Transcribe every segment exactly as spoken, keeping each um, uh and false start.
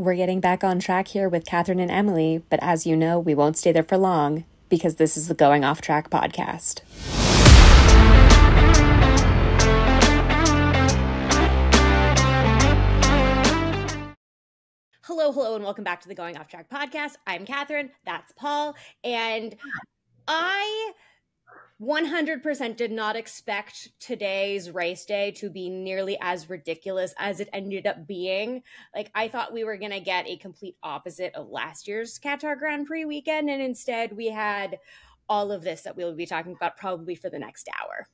We're getting back on track here with Catherine and Emily, but as you know, we won't stay there for long because this is the Going Off Track podcast. Hello, hello, and welcome back to the Going Off Track podcast. I'm Catherine, that's Paul, and I one hundred percent did not expect today's race day to be nearly as ridiculous as it ended up being. Like, I thought we were going to get a complete opposite of last year's Qatar Grand Prix weekend, and instead we had all of this that we will be talking about probably for the next hour.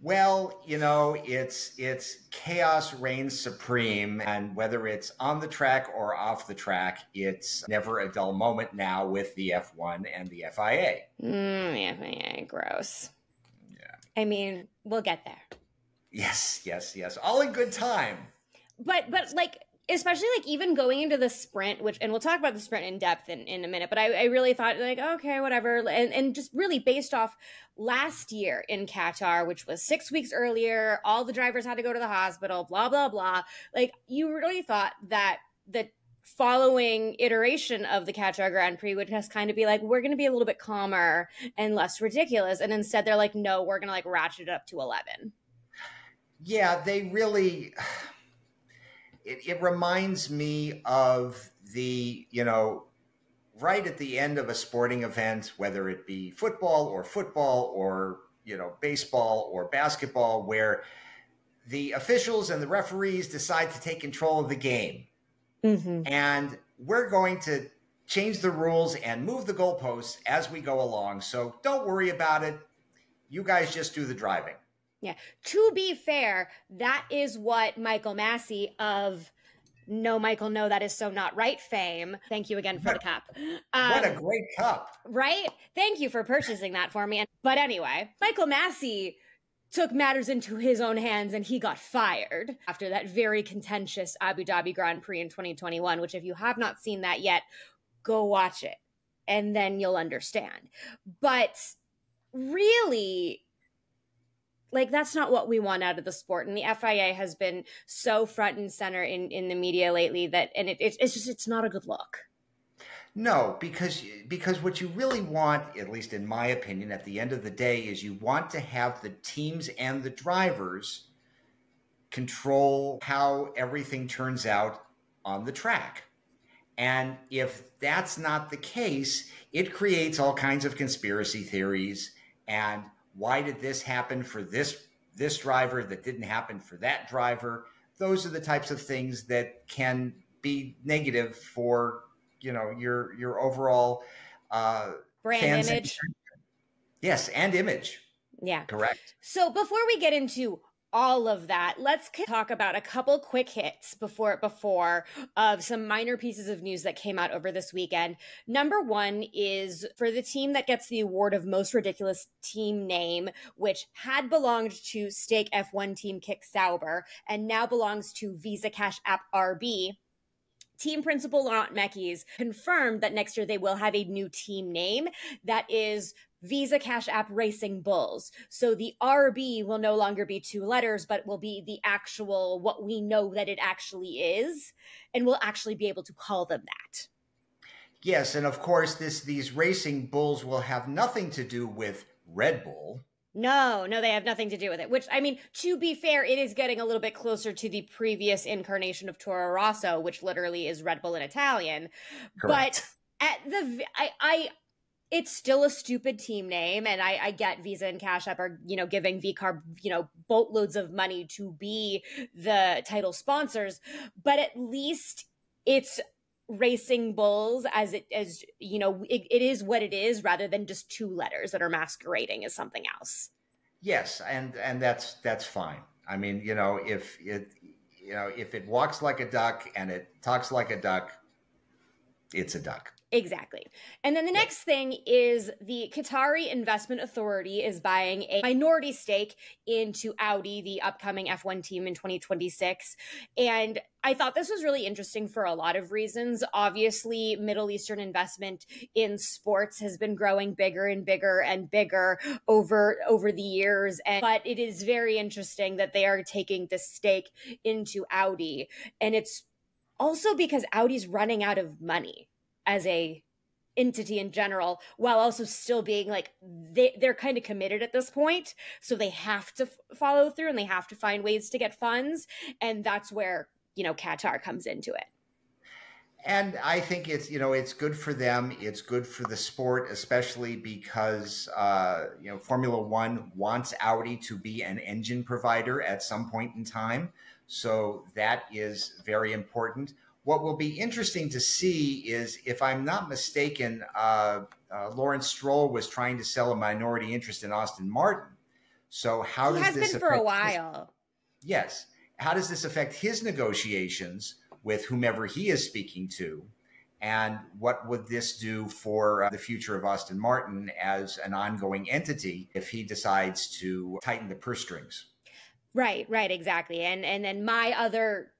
Well, you know, it's it's chaos reigns supreme, and whether it's on the track or off the track, it's never a dull moment now with the F one and the F I A. Mm, F I A, gross. Yeah. I mean, we'll get there. Yes, yes, yes. All in good time. But, but like, especially like even going into the sprint, which, and we'll talk about the sprint in depth in, in a minute, but I, I really thought like, okay, whatever. And, and just really based off last year in Qatar, which was six weeks earlier, all the drivers had to go to the hospital, blah, blah, blah. Like, you really thought that the following iteration of the Qatar Grand Prix would just kind of be like, we're going to be a little bit calmer and less ridiculous. And instead they're like, no, we're going to like ratchet it up to eleven. Yeah, they really... It, it reminds me of the, you know, right at the end of a sporting event, whether it be football or football or, you know, baseball or basketball, where the officials and the referees decide to take control of the game. Mm-hmm. And we're going to change the rules and move the goalposts as we go along. So don't worry about it. You guys just do the driving. Yeah. To be fair, that is what Michael Massey of No Michael, No, That Is So Not Right fame. Thank you again for the cup. Um, what a great cup. Right? Thank you for purchasing that for me. But anyway, Michael Massey took matters into his own hands and he got fired after that very contentious Abu Dhabi Grand Prix in twenty twenty-one, which if you have not seen that yet, go watch it and then you'll understand. But really... like, that's not what we want out of the sport. And the F I A has been so front and center in, in the media lately that, and it, it, it's just, it's not a good look. No, because, because what you really want, at least in my opinion, at the end of the day, is you want to have the teams and the drivers control how everything turns out on the track. And if that's not the case, it creates all kinds of conspiracy theories and why did this happen for this this driver that didn't happen for that driver? Those are the types of things that can be negative for, you know, your your overall uh, brand image. Yes, and image. Yeah, correct. So before we get into all of that, let's talk about a couple quick hits before before of some minor pieces of news that came out over this weekend. Number one is for the team that gets the award of most ridiculous team name, which had belonged to Stake F one Team Kick Sauber and now belongs to Visa Cash App R B. Team principal Laurent Mekies confirmed that next year they will have a new team name that is Visa Cash App Racing Bulls. So the R B will no longer be two letters, but will be the actual, what we know that it actually is, and we'll actually be able to call them that. Yes, and of course, this these Racing Bulls will have nothing to do with Red Bull. No, no, they have nothing to do with it, which, I mean, to be fair, it is getting a little bit closer to the previous incarnation of Toro Rosso, which literally is Red Bull in Italian. Correct. But at the, I, I, it's still a stupid team name, and I, I get Visa and Cash App are, you know, giving V CARB, you know, boatloads of money to be the title sponsors, but at least it's Racing Bulls as it as you know it, it is what it is, rather than just two letters that are masquerading as something else. Yes, and and that's that's fine. I mean, you know, if it you know if it walks like a duck and it talks like a duck, it's a duck. Exactly. And then the next thing is the Qatari Investment Authority is buying a minority stake into Audi, the upcoming F one team in twenty twenty-six. And I thought this was really interesting for a lot of reasons. Obviously, Middle Eastern investment in sports has been growing bigger and bigger and bigger over, over the years. And, but it is very interesting that they are taking this stake into Audi. And it's also because Audi's running out of money as a entity in general, while also still being like, they, they're kind of committed at this point. So they have to f- follow through and they have to find ways to get funds. And that's where, you know, Qatar comes into it. And I think it's, you know, it's good for them. It's good for the sport, especially because, uh, you know, Formula One wants Audi to be an engine provider at some point in time. So that is very important. What will be interesting to see is, if I'm not mistaken, uh, uh, Lawrence Stroll was trying to sell a minority interest in Aston Martin. So how does this affect? He has been for a while. Yes. How does this affect his negotiations with whomever he is speaking to? And what would this do for uh, the future of Aston Martin as an ongoing entity if he decides to tighten the purse strings? Right, right, exactly. And and then my other,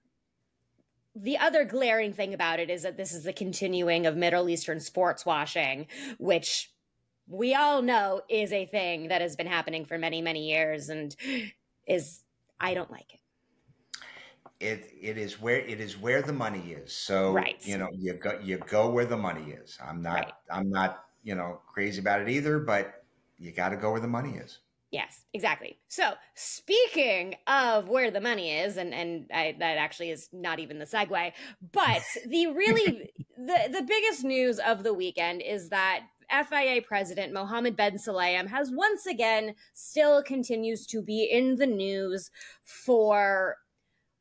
the other glaring thing about it is that this is the continuing of Middle Eastern sports washing, which we all know is a thing that has been happening for many, many years, and is, I don't like it. It it is where it is where the money is. So right. you know you go you go where the money is. I'm not right. I'm not you know crazy about it either, but you got to go where the money is. Yes, exactly. So speaking of where the money is, and and I, that actually is not even the segue, but the really the the biggest news of the weekend is that F I A President Mohammed Ben Sulayem has once again still continues to be in the news for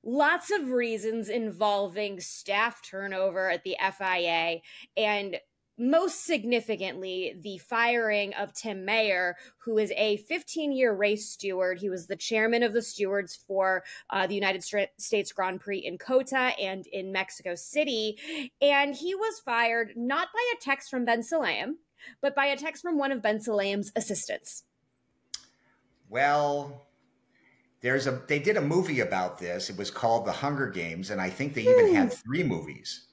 lots of reasons involving staff turnover at the F I A, and most significantly, the firing of Tim Mayer, who is a fifteen-year race steward. He was the chairman of the stewards for uh, the United States Grand Prix in Cota and in Mexico City, and he was fired not by a text from Ben Sulayem, but by a text from one of Ben Sulayem's assistants. Well... There's a, they did a movie about this. It was called The Hunger Games. And I think they even had three movies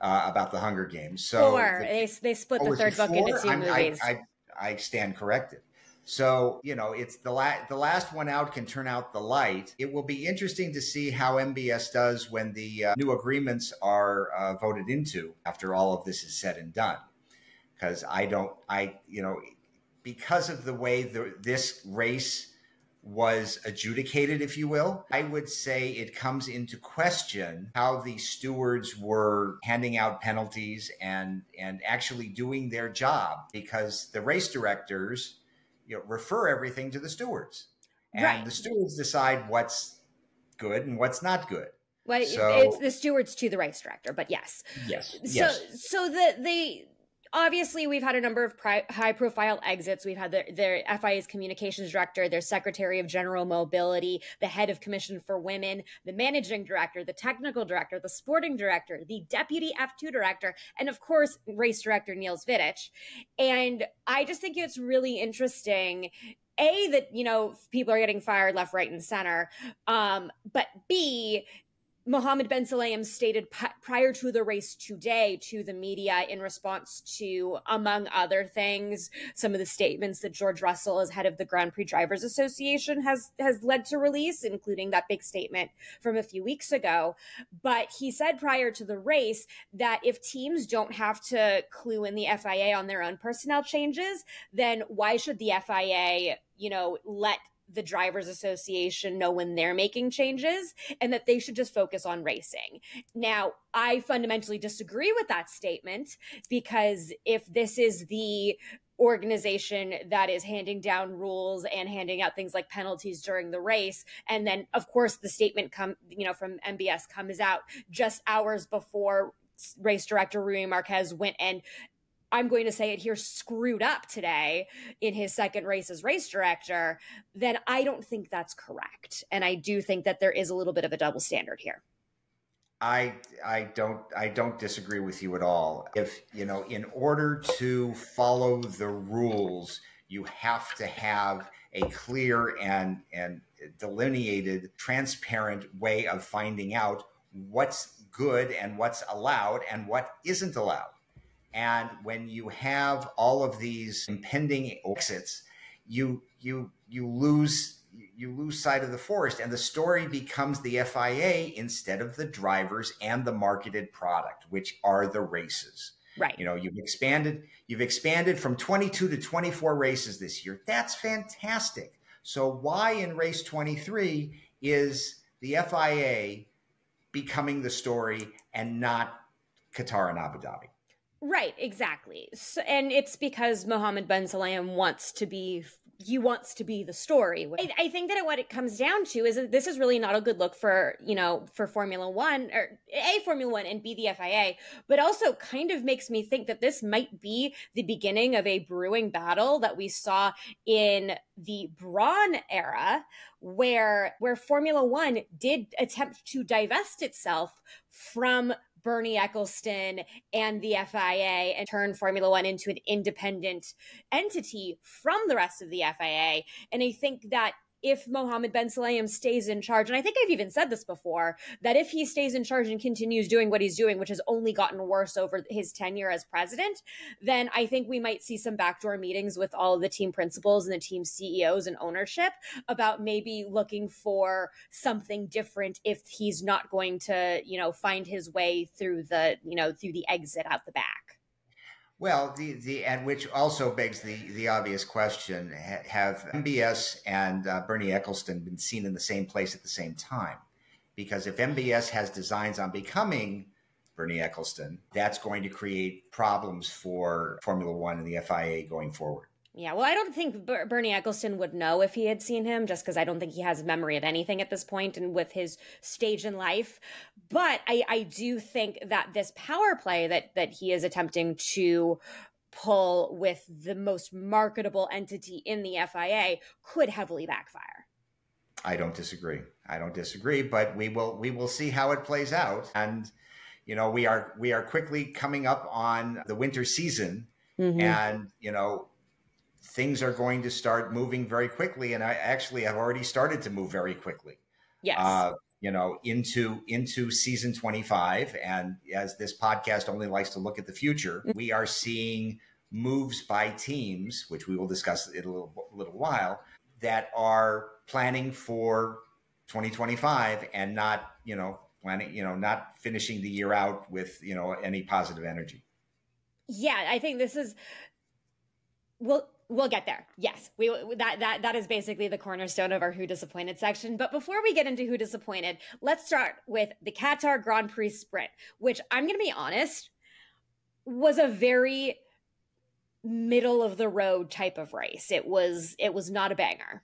uh, about The Hunger Games. So Four. The, they, they split oh, the third book into two I'm, movies. I, I, I stand corrected. So, you know, it's the, la- the last one out can turn out the light. It will be interesting to see how M B S does when the uh, new agreements are uh, voted into after all of this is said and done. Because I don't, I, you know, because of the way the, this race was adjudicated, if you will, I would say it comes into question how the stewards were handing out penalties and, and actually doing their job, because the race directors, you know, refer everything to the stewards, and right. the stewards decide what's good and what's not good. Well, so, it's the stewards to the race director, but yes. Yes. So, yes. so the, the, Obviously, we've had a number of pri- high-profile exits. We've had their, their F I A's communications director, their secretary of general mobility, the head of commission for women, the managing director, the technical director, the sporting director, the deputy F two director, and of course, race director Niels Vittich. And I just think it's really interesting, A, that, you know, people are getting fired left, right, and center, um, but B, Mohammed Ben Sulayem stated p- prior to the race today to the media in response to, among other things, some of the statements that George Russell, as head of the Grand Prix Drivers Association, has, has led to release, including that big statement from a few weeks ago. But he said prior to the race that if teams don't have to clue in the F I A on their own personnel changes, then why should the F I A, you know, let the Drivers Association know when they're making changes, and that they should just focus on racing. Now, I fundamentally disagree with that statement, because if this is the organization that is handing down rules and handing out things like penalties during the race, and then of course the statement come, you know, from M B S comes out just hours before race director Rui Marques went and, I'm going to say it here, screwed up today in his second race as race director, then I don't think that's correct. And I do think that there is a little bit of a double standard here. I I don't I don't disagree with you at all. If, you know, in order to follow the rules, you have to have a clear and and delineated, transparent way of finding out what's good and what's allowed and what isn't allowed. And when you have all of these impending exits, you you you lose you lose sight of the forest, and the story becomes the F I A instead of the drivers and the marketed product, which are the races. Right. You know, you've expanded, you've expanded from twenty-two to twenty-four races this year. That's fantastic. So why in race twenty-three is the F I A becoming the story and not Qatar and Abu Dhabi? Right, exactly. So, and it's because Mohammed Ben Sulayem wants to be he wants to be the story. I, I think that what it comes down to is that this is really not a good look for, you know, for Formula One, or A, Formula One, and B, the F I A, but also kind of makes me think that this might be the beginning of a brewing battle that we saw in the Braun era, where, where Formula One did attempt to divest itself from Bernie Eccleston and the F I A and turn Formula One into an independent entity from the rest of the F I A. And I think that if Mohammed Ben Sulayem stays in charge, and I think I've even said this before, that if he stays in charge and continues doing what he's doing, which has only gotten worse over his tenure as president, then I think we might see some backdoor meetings with all of the team principals and the team C E Os and ownership about maybe looking for something different if he's not going to, you know, find his way through the, you know, through the exit out the back. Well, the, the and which also begs the, the obvious question, ha, have M B S and uh, Bernie Eccleston been seen in the same place at the same time? Because if M B S has designs on becoming Bernie Eccleston, that's going to create problems for Formula One and the F I A going forward. Yeah, well, I don't think Ber Bernie Eccleston would know if he had seen him, just because I don't think he has memory of anything at this point and with his stage in life. But I, I do think that this power play that that he is attempting to pull with the most marketable entity in the F I A could heavily backfire. I don't disagree. I don't disagree, but we will we will see how it plays out. And, you know, we are we are quickly coming up on the winter season, mm-hmm. and, you know, things are going to start moving very quickly. And I actually have already started to move very quickly, yes. uh, you know, into, into season twenty-five. And as this podcast only likes to look at the future, we are seeing moves by teams, which we will discuss in a little, little while, that are planning for twenty twenty-five and not, you know, planning, you know, not finishing the year out with, you know, any positive energy. Yeah, I think this is, well, We'll get there. Yes, we that that that is basically the cornerstone of our Who Disappointed section. But before we get into Who Disappointed, let's start with the Qatar Grand Prix sprint, which I'm going to be honest was a very middle of the road type of race. It was it was not a banger.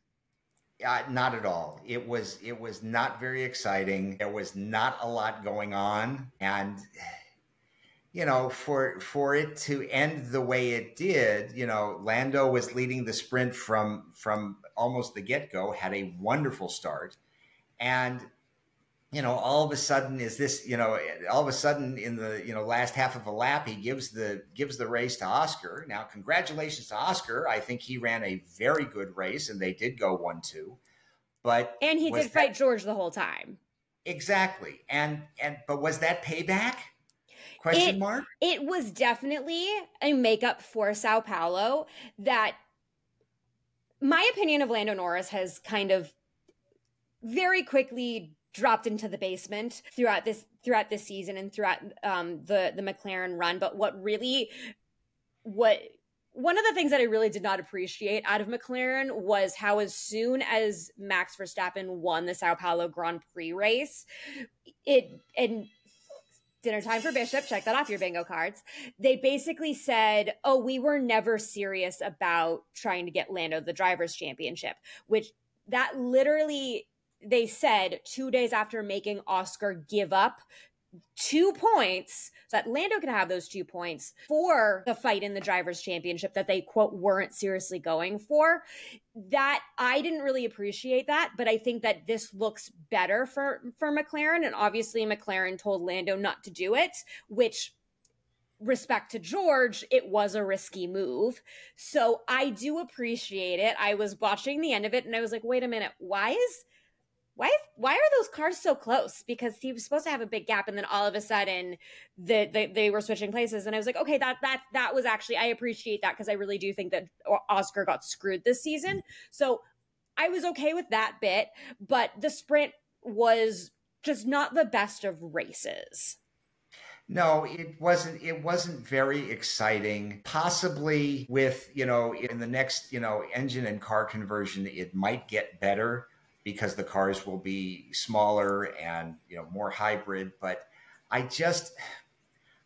Uh, not at all. It was it was not very exciting. There was not a lot going on, and you know, for for it to end the way it did, you know, Lando was leading the sprint from from almost the get-go, had a wonderful start. And, you know, all of a sudden is this, you know, all of a sudden in the, you know, last half of a lap, he gives the gives the race to Oscar. Now, congratulations to Oscar. I think he ran a very good race and they did go one two. But and he did fight George the whole time. Exactly. And and but was that payback? Question it, mark? It was definitely a makeup for São Paulo. That my opinion of Lando Norris has kind of very quickly dropped into the basement throughout this throughout this season and throughout um, the the McLaren run. But what really what one of the things that I really did not appreciate out of McLaren was how as soon as Max Verstappen won the São Paulo Grand Prix race, it and dinner time for Bishop, check that off your bingo cards. They basically said, oh, we were never serious about trying to get Lando the driver's championship, which that literally they said two days after making Oscar give up two points so that Lando could have those two points for the fight in the driver's championship that they, quote, weren't seriously going for. That I didn't really appreciate that, but I think that this looks better for, for McLaren. And obviously McLaren told Lando not to do it, which respect to George, it was a risky move. So I do appreciate it. I was watching the end of it and I was like, wait a minute, why is Why is, why are those cars so close? Because he was supposed to have a big gap, and then all of a sudden, the, the, they were switching places. And I was like, okay, that that that was actually, I appreciate that because I really do think that Oscar got screwed this season. So I was okay with that bit, but the sprint was just not the best of races. No, it wasn't, it wasn't very exciting. Possibly with, you know, in the next, you know, engine and car conversion, it might get better because the cars will be smaller and, you know, more hybrid. But I just,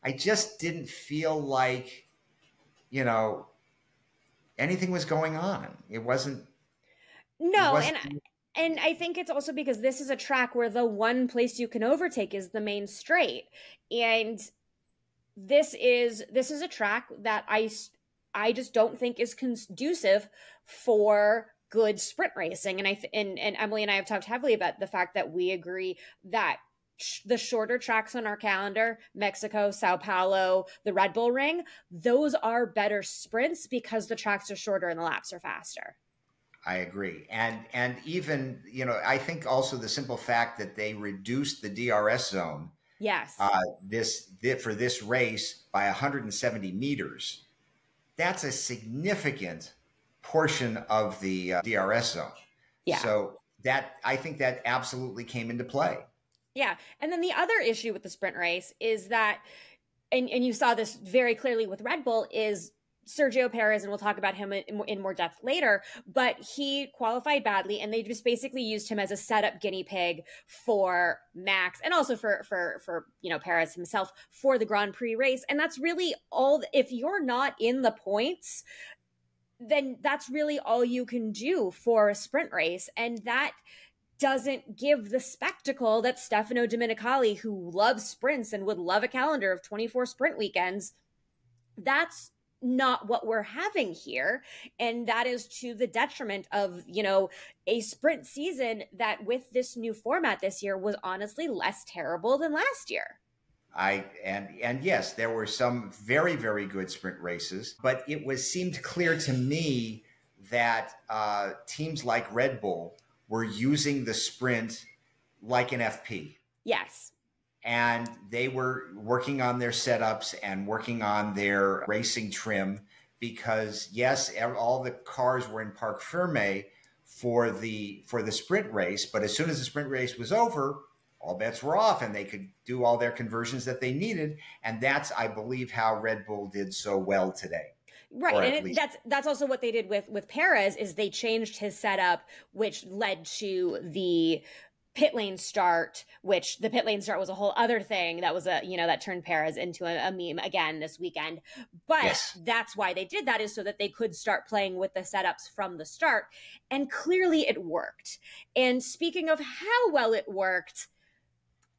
I just didn't feel like, you know, anything was going on. It wasn't. No, it wasn't, and I- And I think it's also because this is a track where the one place you can overtake is the main straight. And this is this is a track that I, I just don't think is conducive for good sprint racing. And I and, and Emily and I have talked heavily about the fact that we agree that sh- the shorter tracks on our calendar, Mexico, Sao Paulo, the Red Bull Ring, those are better sprints because the tracks are shorter and the laps are faster. I agree. And and even, you know, I think also the simple fact that they reduced the D R S zone yes, uh, this th- for this race by one hundred seventy meters, that's a significant portion of the uh, D R S zone. Yeah. So that, I think that absolutely came into play. Yeah. And then the other issue with the sprint race is that, and, and you saw this very clearly with Red Bull, is Sergio Perez, and we'll talk about him in more depth later, but he qualified badly and they just basically used him as a setup guinea pig for Max and also for, for, for, you know, Perez himself for the Grand Prix race. And that's really all, if you're not in the points, then that's really all you can do for a sprint race. And that doesn't give the spectacle that Stefano Domenicali, who loves sprints and would love a calendar of twenty-four sprint weekends, that's not what we're having here. And that is to the detriment of, you know, a sprint season that with this new format this year was honestly less terrible than last year. I, and, and yes, there were some very, very good sprint races, but it was seemed clear to me that uh, teams like Red Bull were using the sprint like an F P. Yes. And they were working on their setups and working on their racing trim because, yes, all the cars were in parc ferme for the for the sprint race. But as soon as the sprint race was over, all bets were off and they could do all their conversions that they needed. And that's, I believe, how Red Bull did so well today. Right. And it, that's that's also what they did with, with Perez is they changed his setup, which led to the pit lane start, which the pit lane start was a whole other thing that was a, you know, that turned Perez into a, a meme again this weekend. But yes, that's why they did that, is so that they could start playing with the setups from the start. And clearly it worked. And speaking of how well it worked,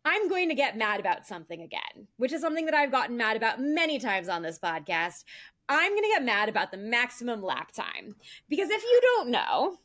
I'm going to get mad about something again, which is something that I've gotten mad about many times on this podcast. I'm going to get mad about the maximum lap time, because if you don't know,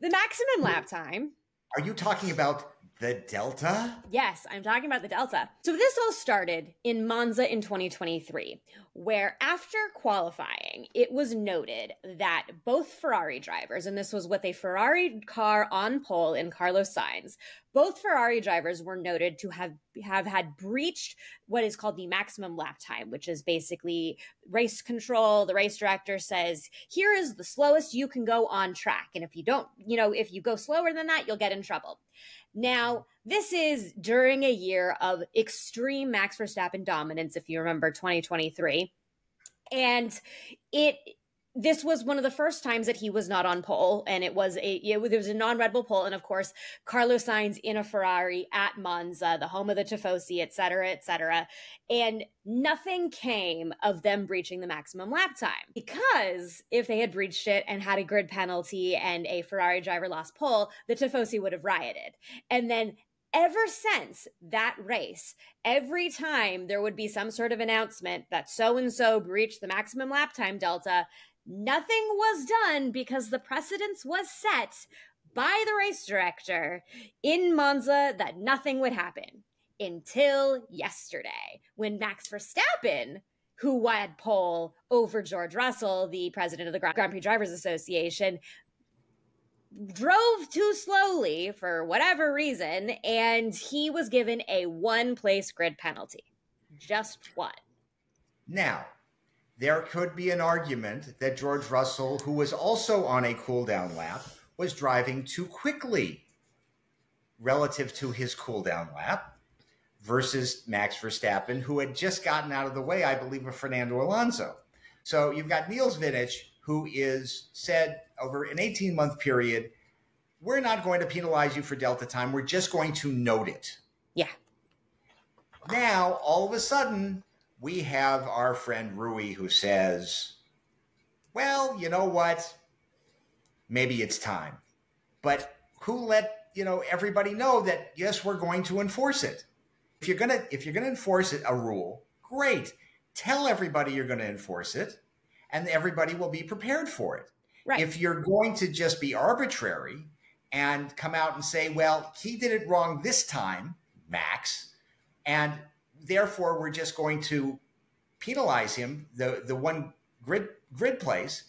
the maximum lap time... Are you talking about the Delta? Yes, I'm talking about the Delta. So this all started in Monza in twenty twenty-three, where after qualifying, it was noted that both Ferrari drivers, and this was with a Ferrari car on pole in Carlos Sainz, both Ferrari drivers were noted to have, have had breached what is called the maximum lap time, which is basically race control. The race director says, here is the slowest you can go on track. And if you don't, you know, if you go slower than that, you'll get in trouble. Now, this is during a year of extreme Max Verstappen dominance, if you remember twenty twenty-three. And it this was one of the first times that he was not on pole, and it was a it was a non-Red Bull pole, and of course, Carlos Sainz in a Ferrari at Monza, the home of the Tifosi, et cetera, et cetera. And nothing came of them breaching the maximum lap time, because if they had breached it and had a grid penalty and a Ferrari driver lost pole, the Tifosi would have rioted. And then ever since that race, every time there would be some sort of announcement that so-and-so breached the maximum lap time delta, nothing was done because the precedence was set by the race director in Monza that nothing would happen. Until yesterday, when Max Verstappen, who had pole over George Russell, the president of the Grand Prix Drivers Association, drove too slowly for whatever reason, and he was given a one-place grid penalty. Just one. Now, there could be an argument that George Russell, who was also on a cool-down lap, was driving too quickly relative to his cool down lap versus Max Verstappen, who had just gotten out of the way, I believe, of Fernando Alonso. So you've got Niels Vinitch, who is said over an eighteen-month period, we're not going to penalize you for delta time. We're just going to note it. Yeah. Now, all of a sudden, we have our friend Rui who says, well, you know what? Maybe it's time. But who let, you know, everybody know that, yes, we're going to enforce it. If you're going to if you're going to enforce it, a rule, great. Tell everybody you're going to enforce it, and everybody will be prepared for it. Right. If you're going to just be arbitrary and come out and say, well, he did it wrong this time, Max, and therefore we're just going to penalize him, the, the one grid grid place,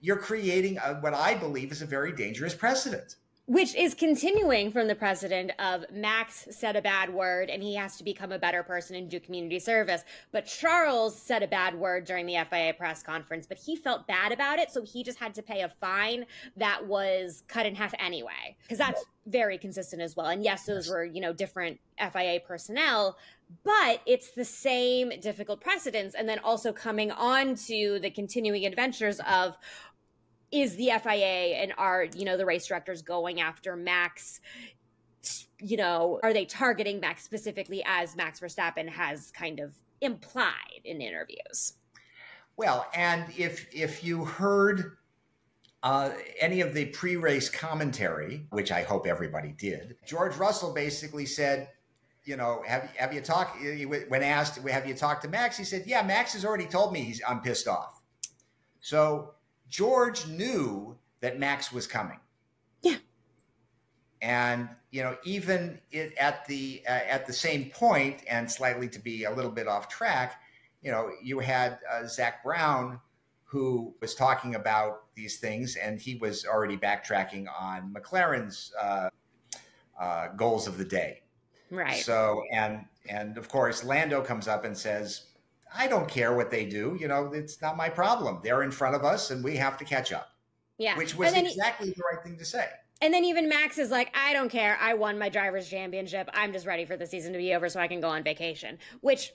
you're creating a, what I believe is a very dangerous precedent. Which is continuing from the precedent of Max said a bad word and he has to become a better person and do community service. But Charles said a bad word during the F I A press conference, but he felt bad about it. So he just had to pay a fine that was cut in half anyway, because that's very consistent as well. And yes, those were, you know, different F I A personnel, but it's the same difficult precedents. And then also coming on to the continuing adventures of, is the F I A and are, you know, the race directors going after Max, you know, are they targeting Max specifically, as Max Verstappen has kind of implied in interviews? Well, and if, if you heard uh, any of the pre-race commentary, which I hope everybody did, George Russell basically said, you know, have, have you talked, when asked, have you talked to Max? He said, yeah, Max has already told me he's, I'm pissed off. So George knew that Max was coming. Yeah. And, you know, even it, at the uh, at the same point, and slightly to be a little bit off track, you know, you had uh, Zach Brown, who was talking about these things, and he was already backtracking on McLaren's uh, uh, goals of the day. Right. So, and, and of course, Lando comes up and says, I don't care what they do. You know, it's not my problem. They're in front of us and we have to catch up. Yeah. Which was exactly he, the right thing to say. And then even Max is like, I don't care. I won my driver's championship. I'm just ready for the season to be over so I can go on vacation, which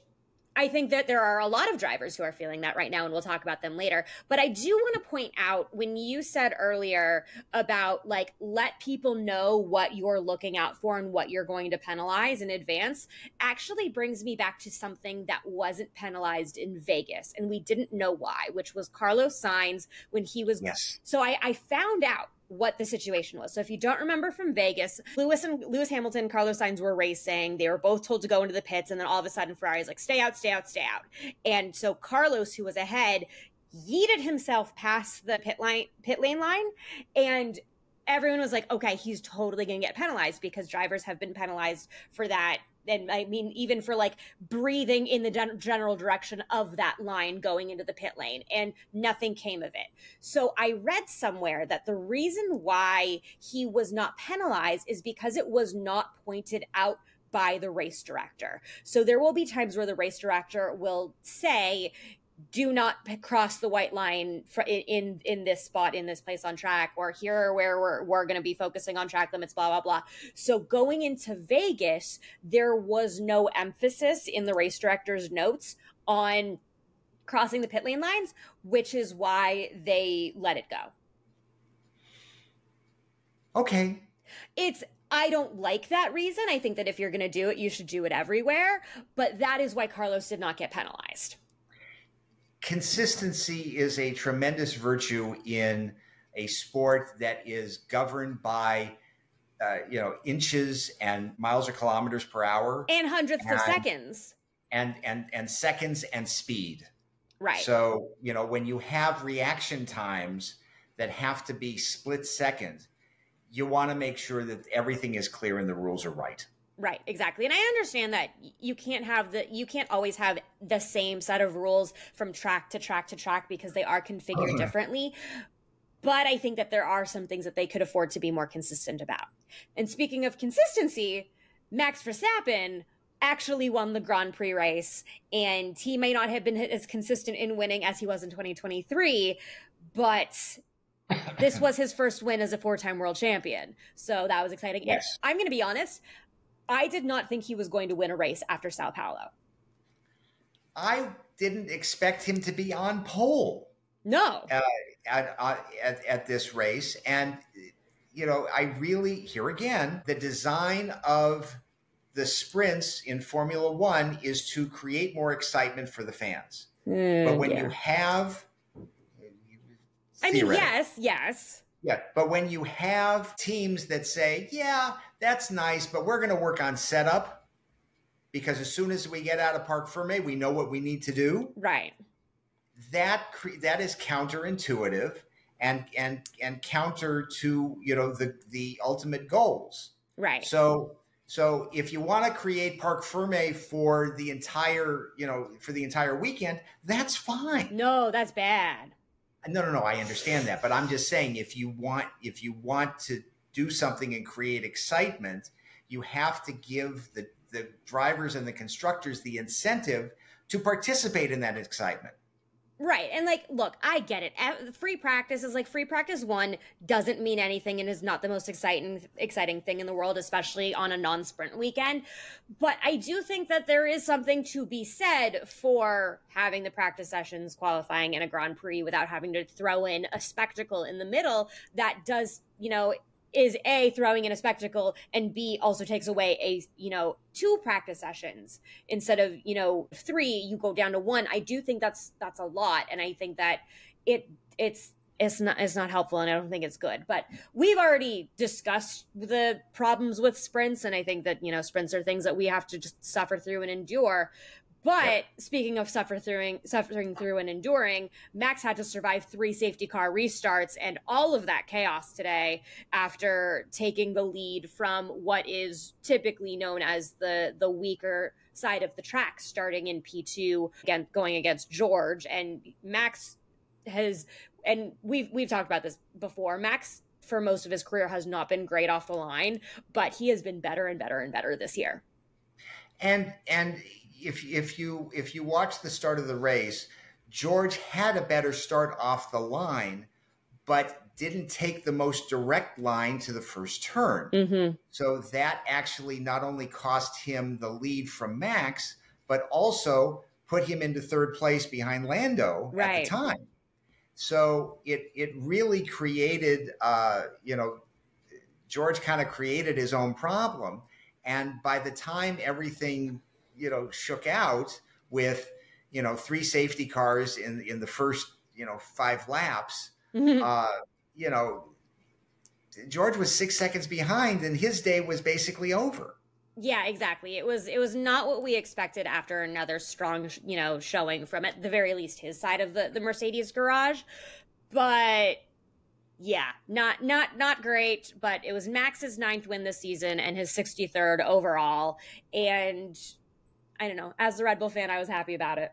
I think that there are a lot of drivers who are feeling that right now, and we'll talk about them later. But I do want to point out, when you said earlier about, like, let people know what you're looking out for and what you're going to penalize in advance, actually brings me back to something that wasn't penalized in Vegas, and we didn't know why, which was Carlos Sainz when he was. Yes. So I, I found out what the situation was. So if you don't remember from Vegas, Lewis and Lewis Hamilton, Carlos Sainz were racing. They were both told to go into the pits. And then all of a sudden Ferrari's like, stay out, stay out, stay out. And so Carlos, who was ahead, yeeted himself past the pit line, pit lane line. And everyone was like, okay, he's totally going to get penalized, because drivers have been penalized for that. And I mean, even for, like, breathing in the general direction of that line going into the pit lane, and nothing came of it. So I read somewhere that the reason why he was not penalized is because it was not pointed out by the race director. So there will be times where the race director will say, do not cross the white line in, in this spot, in this place on track, or here or where we're, we're going to be focusing on track limits, blah, blah, blah. So going into Vegas, there was no emphasis in the race director's notes on crossing the pit lane lines, which is why they let it go. Okay. It's, I don't like that reason. I think that if you're going to do it, you should do it everywhere. But that is why Carlos did not get penalized. Consistency is a tremendous virtue in a sport that is governed by, uh, you know, inches and miles or kilometers per hour. And hundredths and, of seconds. And, and, and seconds and speed. Right. So, you know, when you have reaction times that have to be split second, you want to make sure that everything is clear and the rules are right. Right, exactly. And I understand that you can't have the, you can't always have the same set of rules from track to track to track, because they are configured uh-huh. differently. But I think that there are some things that they could afford to be more consistent about. And speaking of consistency, Max Verstappen actually won the Grand Prix race, and he may not have been as consistent in winning as he was in twenty twenty-three, but This was his first win as a four-time world champion. So that was exciting. Yes. And I'm going to be honest, I did not think he was going to win a race after Sao Paulo. I didn't expect him to be on pole. No. Uh, at, uh, at, at this race. And, you know, I really, here again, the design of the sprints in Formula One is to create more excitement for the fans. Mm, but when yeah. you have... I mean, yes, yes. Yeah, but when you have teams that say, yeah, that's nice, but we're going to work on setup because as soon as we get out of Parc Fermé, we know what we need to do. Right. That that is counterintuitive and and and counter to, you know, the the ultimate goals. Right. So so if you want to create Parc Fermé for the entire, you know, for the entire weekend, that's fine. No, that's bad. No, no, no. I understand that, but I'm just saying, if you want, if you want to do something and create excitement, you have to give the the drivers and the constructors the incentive to participate in that excitement. Right, and like, look, I get it. Free practice is like free practice one doesn't mean anything and is not the most exciting exciting thing in the world, especially on a non-sprint weekend. But I do think that there is something to be said for having the practice sessions, qualifying, in a Grand Prix without having to throw in a spectacle in the middle that does, you know, is A, throwing in a spectacle, and B, also takes away a, you know, two practice sessions instead of, you know, three, you go down to one. I do think that's, that's a lot. And I think that it, it's, it's not, it's not helpful, and I don't think it's good, but we've already discussed the problems with sprints. And I think that, you know, sprints are things that we have to just suffer through and endure. But yep. speaking of suffer through, suffering through and enduring, Max had to survive three safety car restarts and all of that chaos today after taking the lead from what is typically known as the, the weaker side of the track, starting in P two, again, going against George. And Max has, and we've, we've talked about this before, Max for most of his career has not been great off the line, but he has been better and better and better this year. And, and... If, if you if you watch the start of the race, George had a better start off the line, but didn't take the most direct line to the first turn. Mm-hmm. So that actually not only cost him the lead from Max, but also put him into third place behind Lando right. at the time. So it it really created, uh, you know, George kind of created his own problem. And by the time everything... you know, shook out with, you know, three safety cars in, in the first, you know, five laps, mm-hmm. uh, you know, George was six seconds behind and his day was basically over. Yeah, exactly. It was, it was not what we expected after another strong, you know, showing from at the very least his side of the, the Mercedes garage, but yeah, not, not, not great, but it was Max's ninth win this season and his sixty-third overall. And I don't know. As a Red Bull fan, I was happy about it.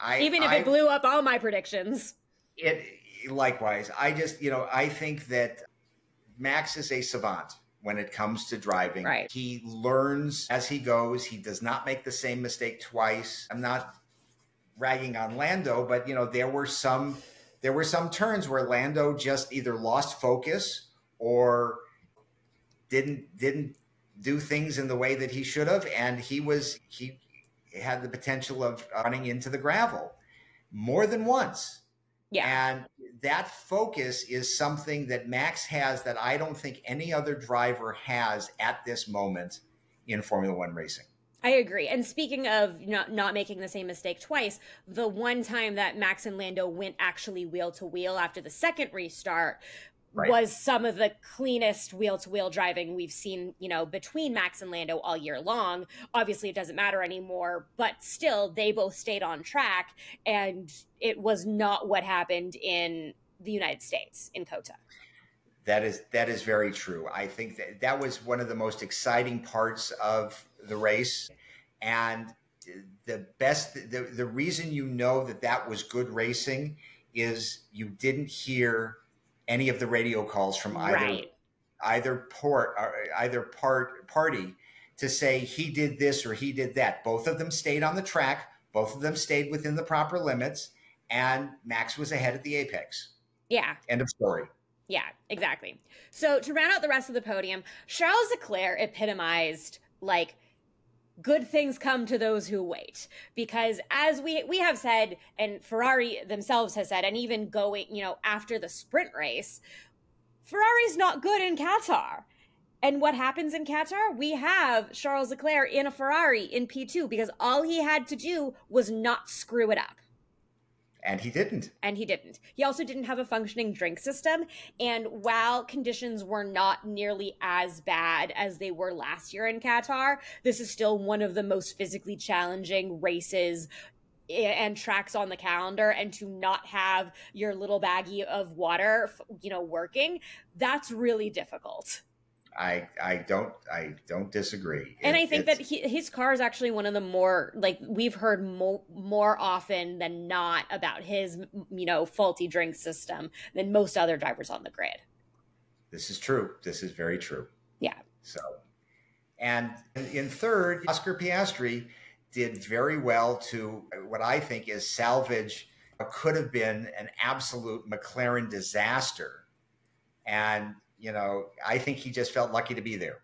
I, Even if I, it blew up all my predictions. It likewise. I just, you know, I think that Max is a savant when it comes to driving. Right. He learns as he goes. He does not make the same mistake twice. I'm not ragging on Lando, but you know, there were some there were some turns where Lando just either lost focus or didn't didn't do things in the way that he should have. And he was, he had the potential of running into the gravel more than once. Yeah. And that focus is something that Max has that I don't think any other driver has at this moment in Formula One racing. I agree. And speaking of not, not making the same mistake twice, the one time that Max and Lando went actually wheel to wheel after the second restart, right. was some of the cleanest wheel-to-wheel driving we've seen, you know, between Max and Lando all year long. Obviously, it doesn't matter anymore, but still, they both stayed on track, and it was not what happened in the United States, in Qatar. That is, that is very true. I think that that was one of the most exciting parts of the race, and the best, the, the reason you know that that was good racing is you didn't hear any of the radio calls from either right. either port or either part party to say he did this or he did that. Both of them stayed on the track. Both of them stayed within the proper limits, and Max was ahead at the apex. Yeah. End of story. Yeah, exactly. So to round out the rest of the podium, Charles Leclerc epitomized, like, good things come to those who wait, because as we we have said, and Ferrari themselves has said, and even going, you know, after the sprint race, Ferrari's not good in Qatar. And what happens in Qatar? We have Charles Leclerc in a Ferrari in P two because all he had to do was not screw it up. And he didn't. And he didn't. He also didn't have a functioning drink system. And while conditions were not nearly as bad as they were last year in Qatar, this is still one of the most physically challenging races and tracks on the calendar. And to not have your little baggie of water, you know, working, that's really difficult. I, I don't I don't disagree. And it, I think that he, his car is actually one of the more, like, we've heard mo more often than not about his, you know, faulty drink system than most other drivers on the grid. This is true. This is very true. Yeah. So, and in third, Oscar Piastri did very well to what I think is salvage what could have been an absolute McLaren disaster. And you know, I think he just felt lucky to be there.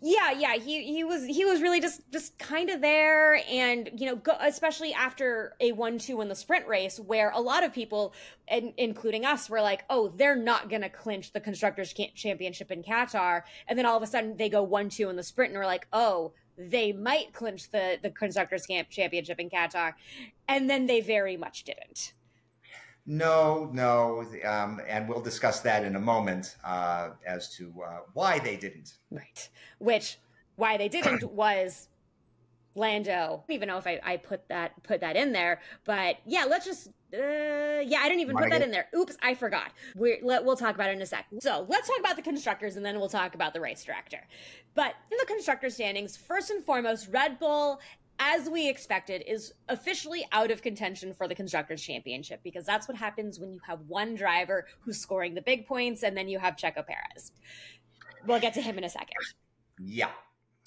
Yeah, yeah, he he was he was really just just kind of there, and you know, go, especially after a one two in the sprint race, where a lot of people, and including us, were like, "Oh, they're not going to clinch the constructors' championship in Qatar," and then all of a sudden they go one two in the sprint, and we're like, "Oh, they might clinch the the constructors' championship in Qatar," and then they very much didn't. No, no, um, and we'll discuss that in a moment uh, as to uh, why they didn't. Right, which why they didn't was Lando. I don't even know if I, I put that put that in there, but yeah, let's just uh, yeah, I didn't even put that in there. Oops, I forgot. We're, let, we'll talk about it in a sec. So let's talk about the constructors, and then we'll talk about the race director. But in the constructor standings, first and foremost, Red Bull, as we expected, is officially out of contention for the Constructors' Championship, because that's what happens when you have one driver who's scoring the big points, and then you have Checo Perez. We'll get to him in a second. Yeah.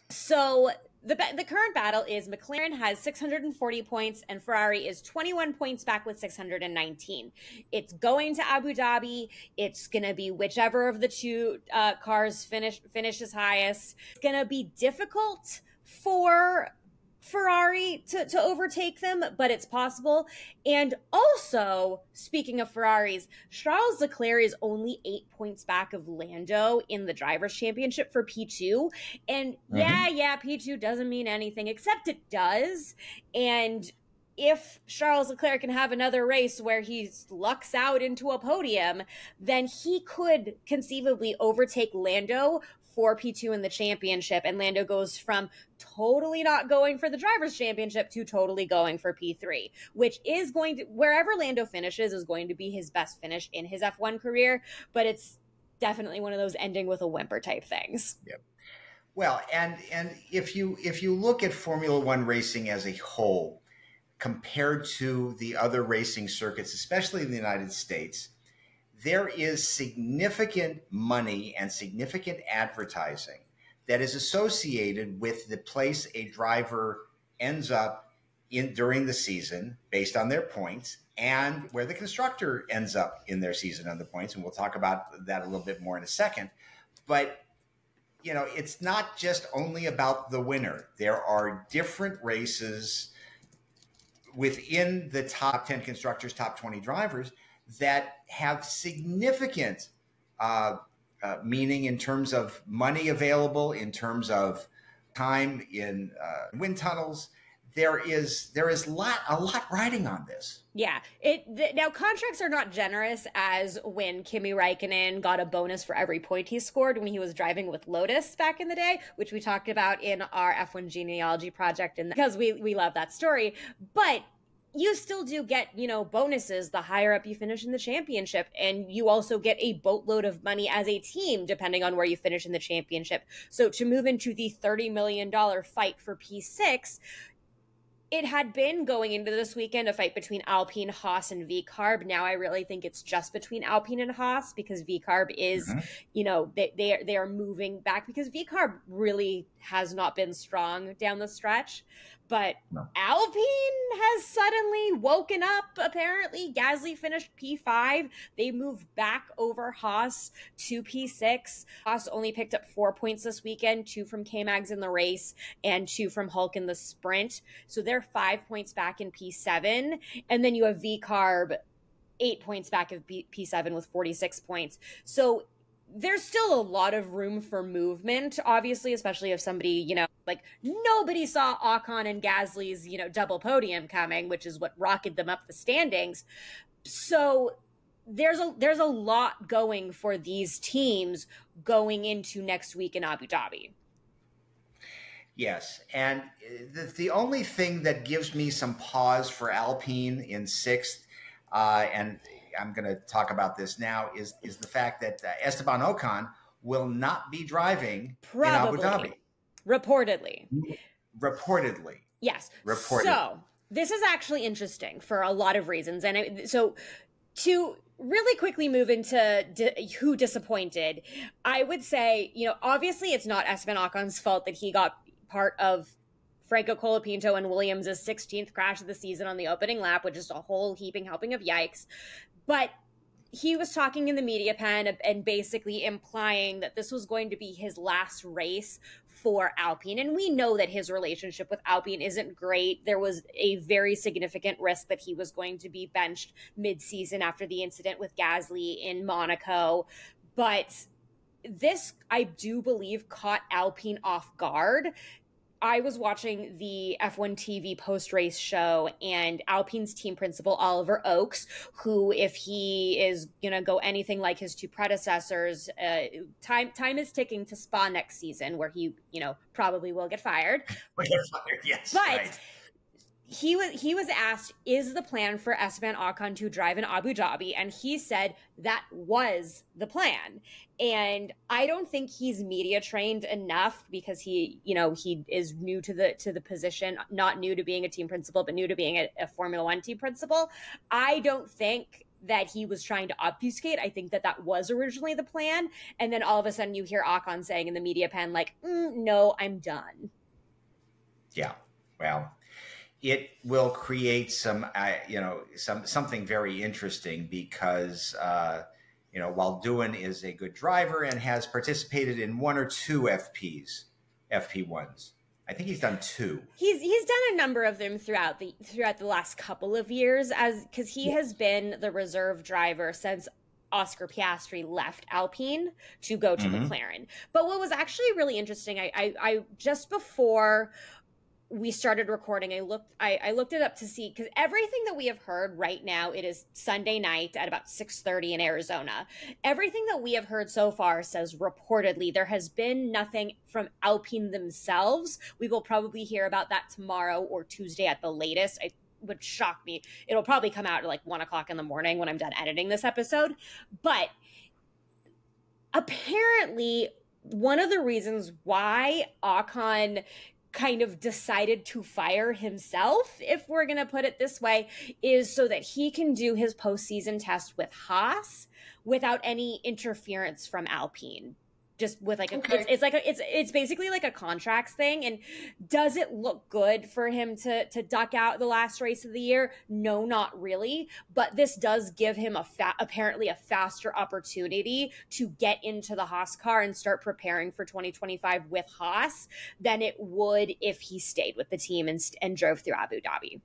So the, the current battle is McLaren has six hundred forty points, and Ferrari is twenty-one points back with six hundred nineteen. It's going to Abu Dhabi. It's going to be whichever of the two uh, cars finish finishes highest. It's going to be difficult for Ferrari to, to overtake them, but it's possible. And also, speaking of Ferraris, Charles Leclerc is only eight points back of Lando in the Drivers' Championship for P two. And mm-hmm. yeah, yeah, P two doesn't mean anything, except it does. And if Charles Leclerc can have another race where he lucks out into a podium, then he could conceivably overtake Lando for P two in the championship, and Lando goes from totally not going for the Drivers' Championship to totally going for P three, which is going to, wherever Lando finishes is going to be his best finish in his F one career, but it's definitely one of those ending with a whimper type things. Yep. Well, and and if you if you look at Formula One racing as a whole compared to the other racing circuits, especially in the United States, there is significant money and significant advertising that is associated with the place a driver ends up in during the season based on their points, and where the constructor ends up in their season on the points. And we'll talk about that a little bit more in a second. But, you know, it's not just only about the winner. There are different races within the top ten constructors, top twenty drivers, that have significant uh, uh, meaning in terms of money available, in terms of time in uh, wind tunnels. There is there is lot a lot riding on this. Yeah. It th now contracts are not generous, as when Kimi Räikkönen got a bonus for every point he scored when he was driving with Lotus back in the day, which we talked about in our F one genealogy project, and because we we love that story, but you still do get, you know, bonuses the higher up you finish in the championship. And you also get a boatload of money as a team, depending on where you finish in the championship. So to move into the thirty million dollar fight for P six, it had been going into this weekend a fight between Alpine, Haas, and V carb. Now I really think it's just between Alpine and Haas, because V carb is, mm-hmm. you know, they, they, are, they are moving back, because V carb really – has not been strong down the stretch. But no. Alpine has suddenly woken up. Apparently, Gasly finished P five. They moved back over Haas to P six. Haas only picked up four points this weekend, two from K-Mags in the race and two from Hulk in the sprint. So they're five points back in P seven. And then you have V-Carb, eight points back of P seven with forty-six points. So there's still a lot of room for movement, obviously, especially if somebody, you know, like nobody saw Ocon and Gasly's, you know, double podium coming, which is what rocketed them up the standings. So there's a there's a lot going for these teams going into next week in Abu Dhabi. Yes, and the, the only thing that gives me some pause for Alpine in sixth, uh, and I'm going to talk about this now, is is the fact that uh, Esteban Ocon will not be driving Probably. in Abu Dhabi. Reportedly. Reportedly. Yes. Reportedly. So this is actually interesting for a lot of reasons. And I, so to really quickly move into di- who disappointed, I would say, you know, obviously it's not Esteban Ocon's fault that he got part of Franco Colapinto and Williams' sixteenth crash of the season on the opening lap, which is a whole heaping helping of yikes. But he was talking in the media pen and basically implying that this was going to be his last race for Alpine. And we know that his relationship with Alpine isn't great. There was a very significant risk that he was going to be benched mid-season after the incident with Gasly in Monaco. But this, I do believe, caught Alpine off guard. I was watching the F one T V post-race show, and Alpine's team principal, Oliver Oakes, who, if he is going to go anything like his two predecessors, uh, time time is ticking to Spa next season, where he, you know, probably will get fired. Will get fired, yes. But right. he was he was asked, is the plan for Esteban Ocon to drive in Abu Dhabi? And he said that was the plan. And I don't think he's media trained enough, because he, you know, he is new to the to the position, not new to being a team principal, but new to being a, a Formula One team principal. I don't think that he was trying to obfuscate. I think that that was originally the plan. And then all of a sudden you hear Ocon saying in the media pen, like, mm, no, I'm done. Yeah, well, it will create some, uh, you know, some something very interesting because, uh, you know, while Doohan is a good driver and has participated in one or two F Ps, F P ones, I think he's done two. He's he's done a number of them throughout the throughout the last couple of years, as because he has been the reserve driver since Oscar Piastri left Alpine to go to mm-hmm. McLaren. But what was actually really interesting, I I, I just before we started recording, I looked I, I looked it up to see, because everything that we have heard right now, it is Sunday night at about six thirty in Arizona. Everything that we have heard so far says reportedly. There has been nothing from Alpine themselves. We will probably hear about that tomorrow or Tuesday at the latest. It would shock me. It'll probably come out at like one o'clock in the morning when I'm done editing this episode. But apparently one of the reasons why Ocon kind of decided to fire himself, if we're going to put it this way, is so that he can do his postseason test with Haas without any interference from Alpine. Just with like a, okay. it's, it's like a, it's it's basically like a contracts thing. And does it look good for him to to duck out the last race of the year? No, not really. But this does give him a fa- apparently a faster opportunity to get into the Haas car and start preparing for twenty twenty-five with Haas than it would if he stayed with the team and and drove through Abu Dhabi.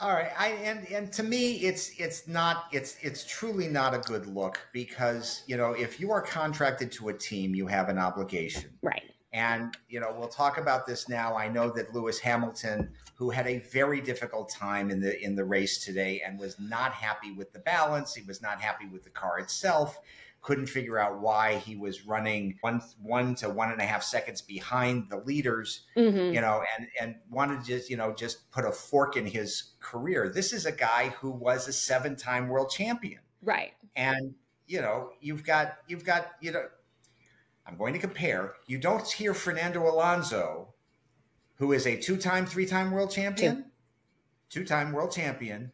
All right, I, and and to me, it's it's not it's it's truly not a good look, because you know if you are contracted to a team, you have an obligation, right? And you know we'll talk about this now. I know that Lewis Hamilton, who had a very difficult time in the in the race today, and was not happy with the balance, he was not happy with the car itself, couldn't figure out why he was running one one to one and a half seconds behind the leaders, mm-hmm. you know, and, and wanted to just, you know, just put a fork in his career. This is a guy who was a seven-time world champion. Right. And, you know, you've got, you've got, you know, I'm going to compare. You don't hear Fernando Alonso, who is a two-time, three-time world champion, Two. two-time world champion,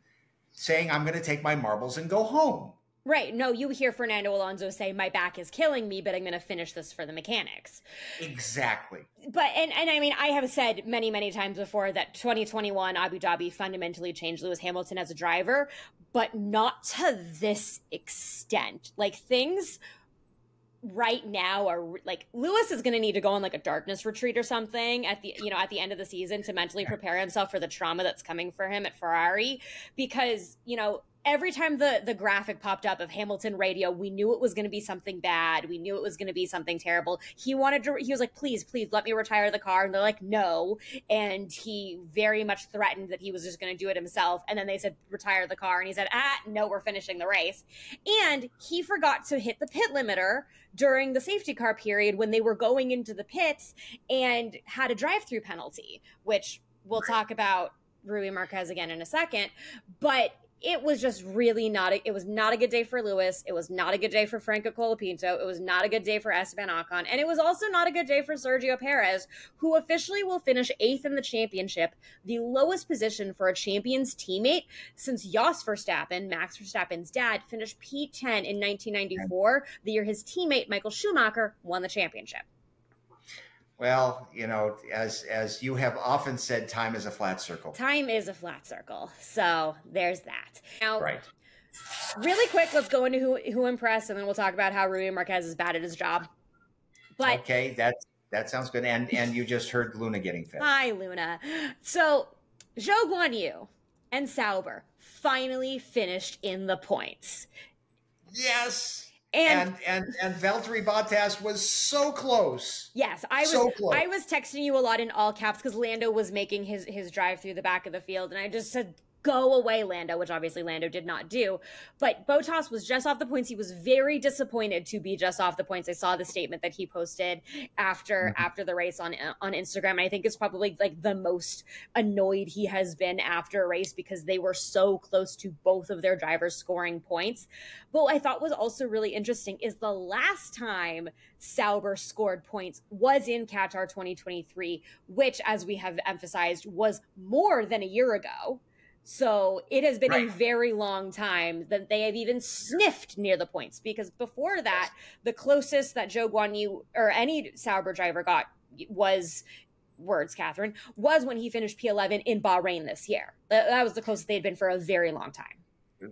saying, I'm going to take my marbles and go home. Right. No, you hear Fernando Alonso say, my back is killing me, but I'm going to finish this for the mechanics. Exactly. But, and, and I mean, I have said many, many times before that twenty twenty-one Abu Dhabi fundamentally changed Lewis Hamilton as a driver, but not to this extent. Like, things right now are like, Lewis is going to need to go on like a darkness retreat or something at the, you know, at the end of the season to mentally prepare himself for the trauma that's coming for him at Ferrari, because, you know, every time the, the graphic popped up of Hamilton radio, we knew it was going to be something bad. We knew it was going to be something terrible. He wanted to, he was like, please, please let me retire the car. And they're like, no. And he very much threatened that he was just going to do it himself. And then they said, retire the car. And he said, ah, no, we're finishing the race. And he forgot to hit the pit limiter during the safety car period when they were going into the pits and had a drive-through penalty, which we'll talk about Rui Marques again in a second. But it was just really not, a, it was not a good day for Lewis. It was not a good day for Franco Colapinto. It was not a good day for Esteban Ocon. And it was also not a good day for Sergio Perez, who officially will finish eighth in the championship, the lowest position for a champion's teammate since Jos Verstappen, Max Verstappen's dad, finished P ten in nineteen ninety-four, the year his teammate, Michael Schumacher, won the championship. Well, you know, as as you have often said, time is a flat circle. Time is a flat circle. So there's that. Now, right. Really quick, let's go into who who impressed, and then we'll talk about how Rui Marques is bad at his job. But okay, that that sounds good. And and you just heard Luna getting fed. Hi, Luna. So Zhou Guanyu and Sauber finally finished in the points. Yes. And and, and and Valtteri Bottas was so close. Yes, I was so close. I was texting you a lot in all caps because Lando was making his his drive through the back of the field, and I just said, "Go away, Lando," which obviously Lando did not do. But Bottas was just off the points. He was very disappointed to be just off the points. I saw the statement that he posted after mm-hmm. after the race on on Instagram, and I think it's probably like the most annoyed he has been after a race because they were so close to both of their drivers scoring points. But what I thought was also really interesting is the last time Sauber scored points was in Qatar twenty twenty-three, which, as we have emphasized, was more than a year ago. So it has been right. a very long time that they have even sniffed near the points, because before that, yes. the closest that Zhou Guanyu or any Sauber driver got was, words, Catherine, was when he finished P eleven in Bahrain this year. That was the closest they had been for a very long time.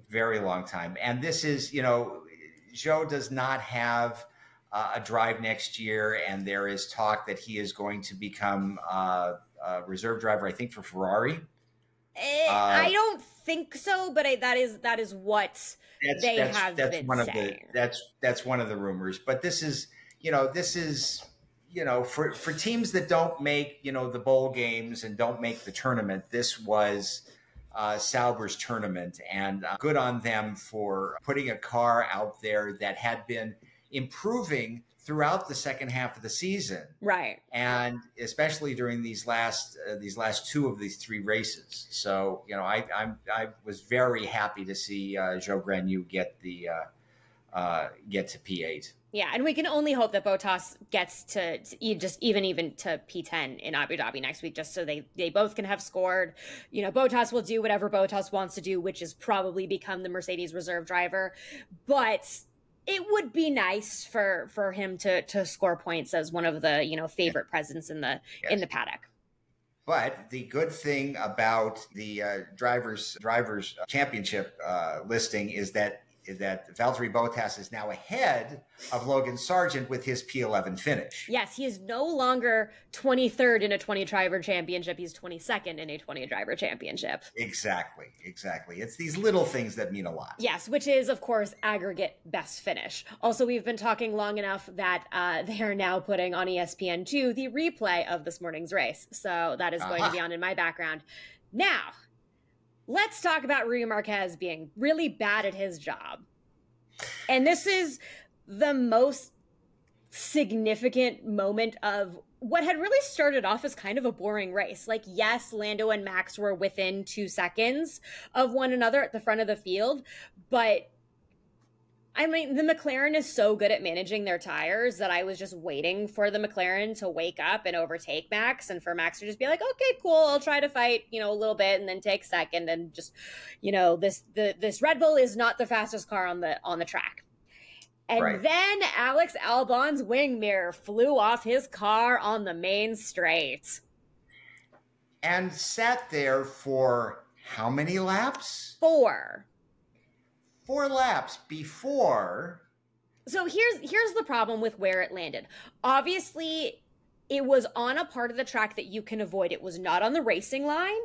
Very long time. And this is, you know, Zhou does not have uh, a drive next year, and there is talk that he is going to become uh, a reserve driver, I think, for Ferrari. Uh, I don't think so, but I, that is that is what that's, they that's, have that's been one saying. Of the, that's that's one of the rumors. But this is, you know, this is, you know, for for teams that don't make, you know, the bowl games and don't make the tournament. This was uh, Sauber's tournament, and uh, good on them for putting a car out there that had been improving throughout the second half of the season, right, and especially during these last uh, these last two of these three races. So, you know, I I'm, I was very happy to see uh, Zhou Guanyu get the uh, uh, get to P eight. Yeah, and we can only hope that Bottas gets to, to just even even to P ten in Abu Dhabi next week, just so they, they both can have scored. You know, Bottas will do whatever Bottas wants to do, which is probably become the Mercedes reserve driver, but it would be nice for, for him to, to score points as one of the, you know, favorite presence in the yes. in the paddock. But the good thing about the uh, drivers drivers championship uh, listing is that that Valtteri Bottas is now ahead of Logan Sargent with his P eleven finish. Yes, he is no longer twenty-third in a twenty driver championship. He's twenty-second in a twenty driver championship. Exactly, exactly. It's these little things that mean a lot. Yes, which is, of course, aggregate best finish. Also, we've been talking long enough that uh, they are now putting on E S P N two the replay of this morning's race. So that is uh-huh. going to be on in my background. Now, let's talk about Rui Marques being really bad at his job. And this is the most significant moment of what had really started off as kind of a boring race. Like, yes, Lando and Max were within two seconds of one another at the front of the field, but I mean, the McLaren is so good at managing their tires that I was just waiting for the McLaren to wake up and overtake Max, and for Max to just be like, okay, cool, I'll try to fight, you know, a little bit and then take second, and just, you know, this the this Red Bull is not the fastest car on the on the track. And right. then Alex Albon's wing mirror flew off his car on the main straight. And sat there for how many laps? Four. Four laps before. So here's here's the problem with where it landed. Obviously, it was on a part of the track that you can avoid. It was not on the racing line,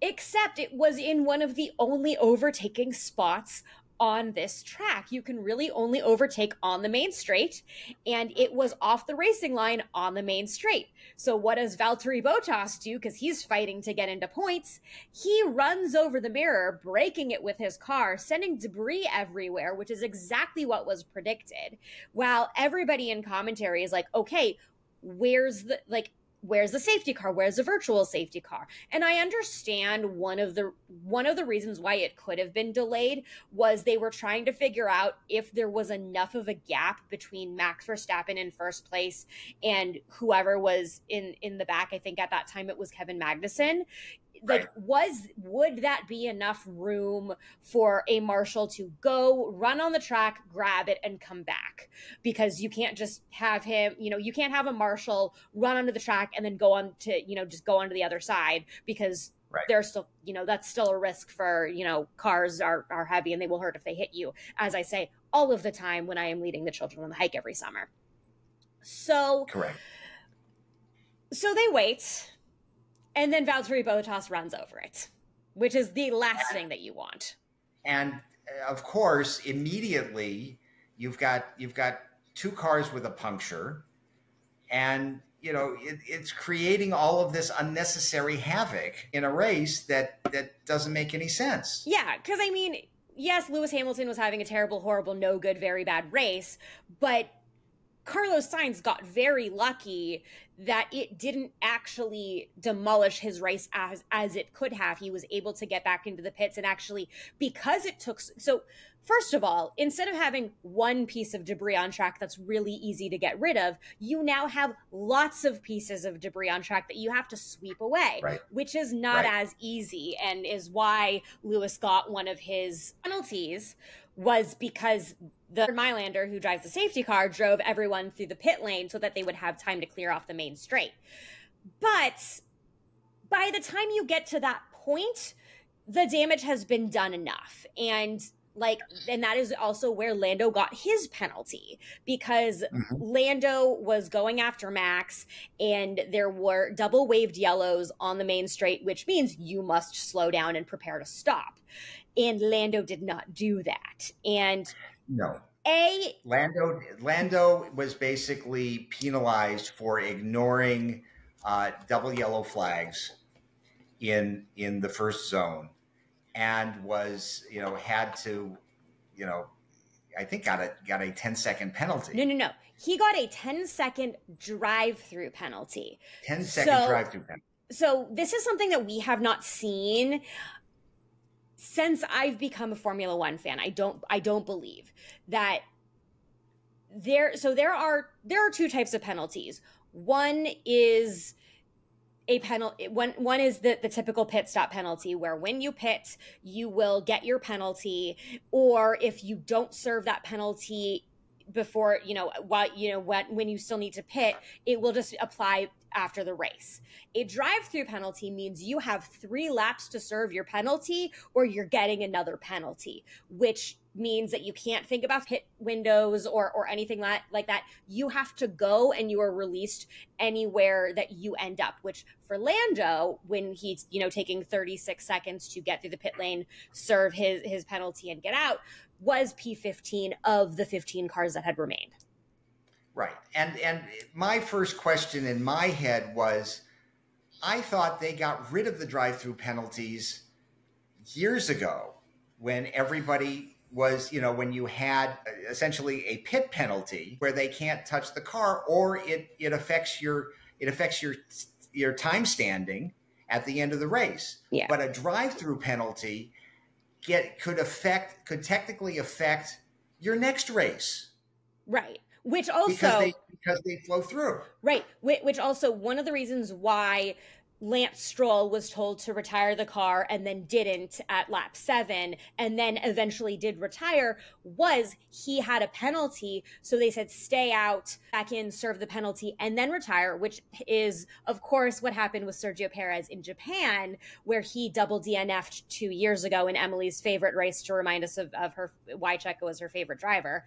except it was in one of the only overtaking spots on this track. You can really only overtake on the main straight, and it was off the racing line on the main straight. So what does Valtteri Bottas do? Because he's fighting to get into points. He runs over the mirror, breaking it with his car, sending debris everywhere, which is exactly what was predicted. While everybody in commentary is like, okay, where's the, like, where's the safety car? Where's the virtual safety car? And I understand one of the one of the reasons why it could have been delayed was they were trying to figure out if there was enough of a gap between Max Verstappen in first place and whoever was in, in the back. I think at that time it was Kevin Magnussen. Like, right. was would that be enough room for a marshal to go run on the track, grab it, and come back? Because you can't just have him, you know, you can't have a marshal run onto the track and then go on to, you know, just go onto the other side, because right. there's still, you know, that's still a risk for, you know, cars are, are heavy and they will hurt if they hit you, as I say all of the time when I am leading the children on the hike every summer. So, correct. So they wait. And then Valtteri Bottas runs over it, which is the last thing that you want. And of course, immediately you've got you've got two cars with a puncture, and you know it, it's creating all of this unnecessary havoc in a race that that doesn't make any sense. Yeah, because I mean, yes, Lewis Hamilton was having a terrible, horrible, no good, very bad race, but Carlos Sainz got very lucky that it didn't actually demolish his race as as it could have. He was able to get back into the pits, and actually, because it took... So, first of all, instead of having one piece of debris on track that's really easy to get rid of, you now have lots of pieces of debris on track that you have to sweep away, right. which is not right. as easy, and is why Lewis got one of his penalties, was because... The Mylander, who drives the safety car, drove everyone through the pit lane so that they would have time to clear off the main straight. But by the time you get to that point, the damage has been done enough. And like, and that is also where Lando got his penalty, because mm-hmm. Lando was going after Max, and there were double waved yellows on the main straight, which means you must slow down and prepare to stop. And Lando did not do that. And No. A Lando Lando was basically penalized for ignoring uh, double yellow flags in in the first zone, and was, you know, had to, you know, I think got a got a ten second penalty. No, no, no. He got a ten second drive-through penalty. ten second so, drive-through penalty. So this is something that we have not seen since I've become a Formula One fan. I don't, I don't believe that there, so there are, there are two types of penalties. One is a penalty, one, one is the, the typical pit stop penalty, where when you pit, you will get your penalty, or if you don't serve that penalty before, you know, while, you know, when, when you still need to pit, it will just apply after the race. A drive-through penalty means you have three laps to serve your penalty, or you're getting another penalty, which means that you can't think about pit windows or or anything like, like that. You have to go, and you are released anywhere that you end up, which for Lando, when he's, you know, taking thirty-six seconds to get through the pit lane, serve his, his penalty and get out, was P fifteen of the fifteen cars that had remained. Right. And and my first question in my head was, I thought they got rid of the drive-through penalties years ago, when everybody was, you know, when you had essentially a pit penalty where they can't touch the car, or it it affects your it affects your your time standing at the end of the race. Yeah. But a drive-through penalty get could affect could technically affect your next race. Right. Which also... Because they, because they flow through. Right. Which also, one of the reasons why Lance Stroll was told to retire the car and then didn't at lap seven, and then eventually did retire, was he had a penalty. So they said, stay out, back in, serve the penalty, and then retire, which is, of course, what happened with Sergio Perez in Japan, where he double D N F'd two years ago in Emily's favorite race, to remind us of, of her, why Checo was her favorite driver.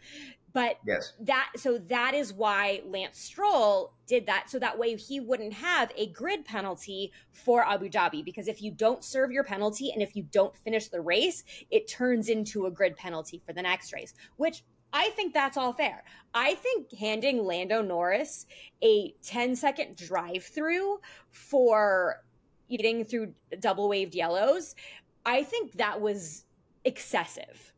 But yes. that so that is why Lance Stroll did that. So that way he wouldn't have a grid penalty for Abu Dhabi, because if you don't serve your penalty and if you don't finish the race, it turns into a grid penalty for the next race, which I think that's all fair. I think handing Lando Norris a ten second drive through for eating through double waved yellows, I think that was excessive.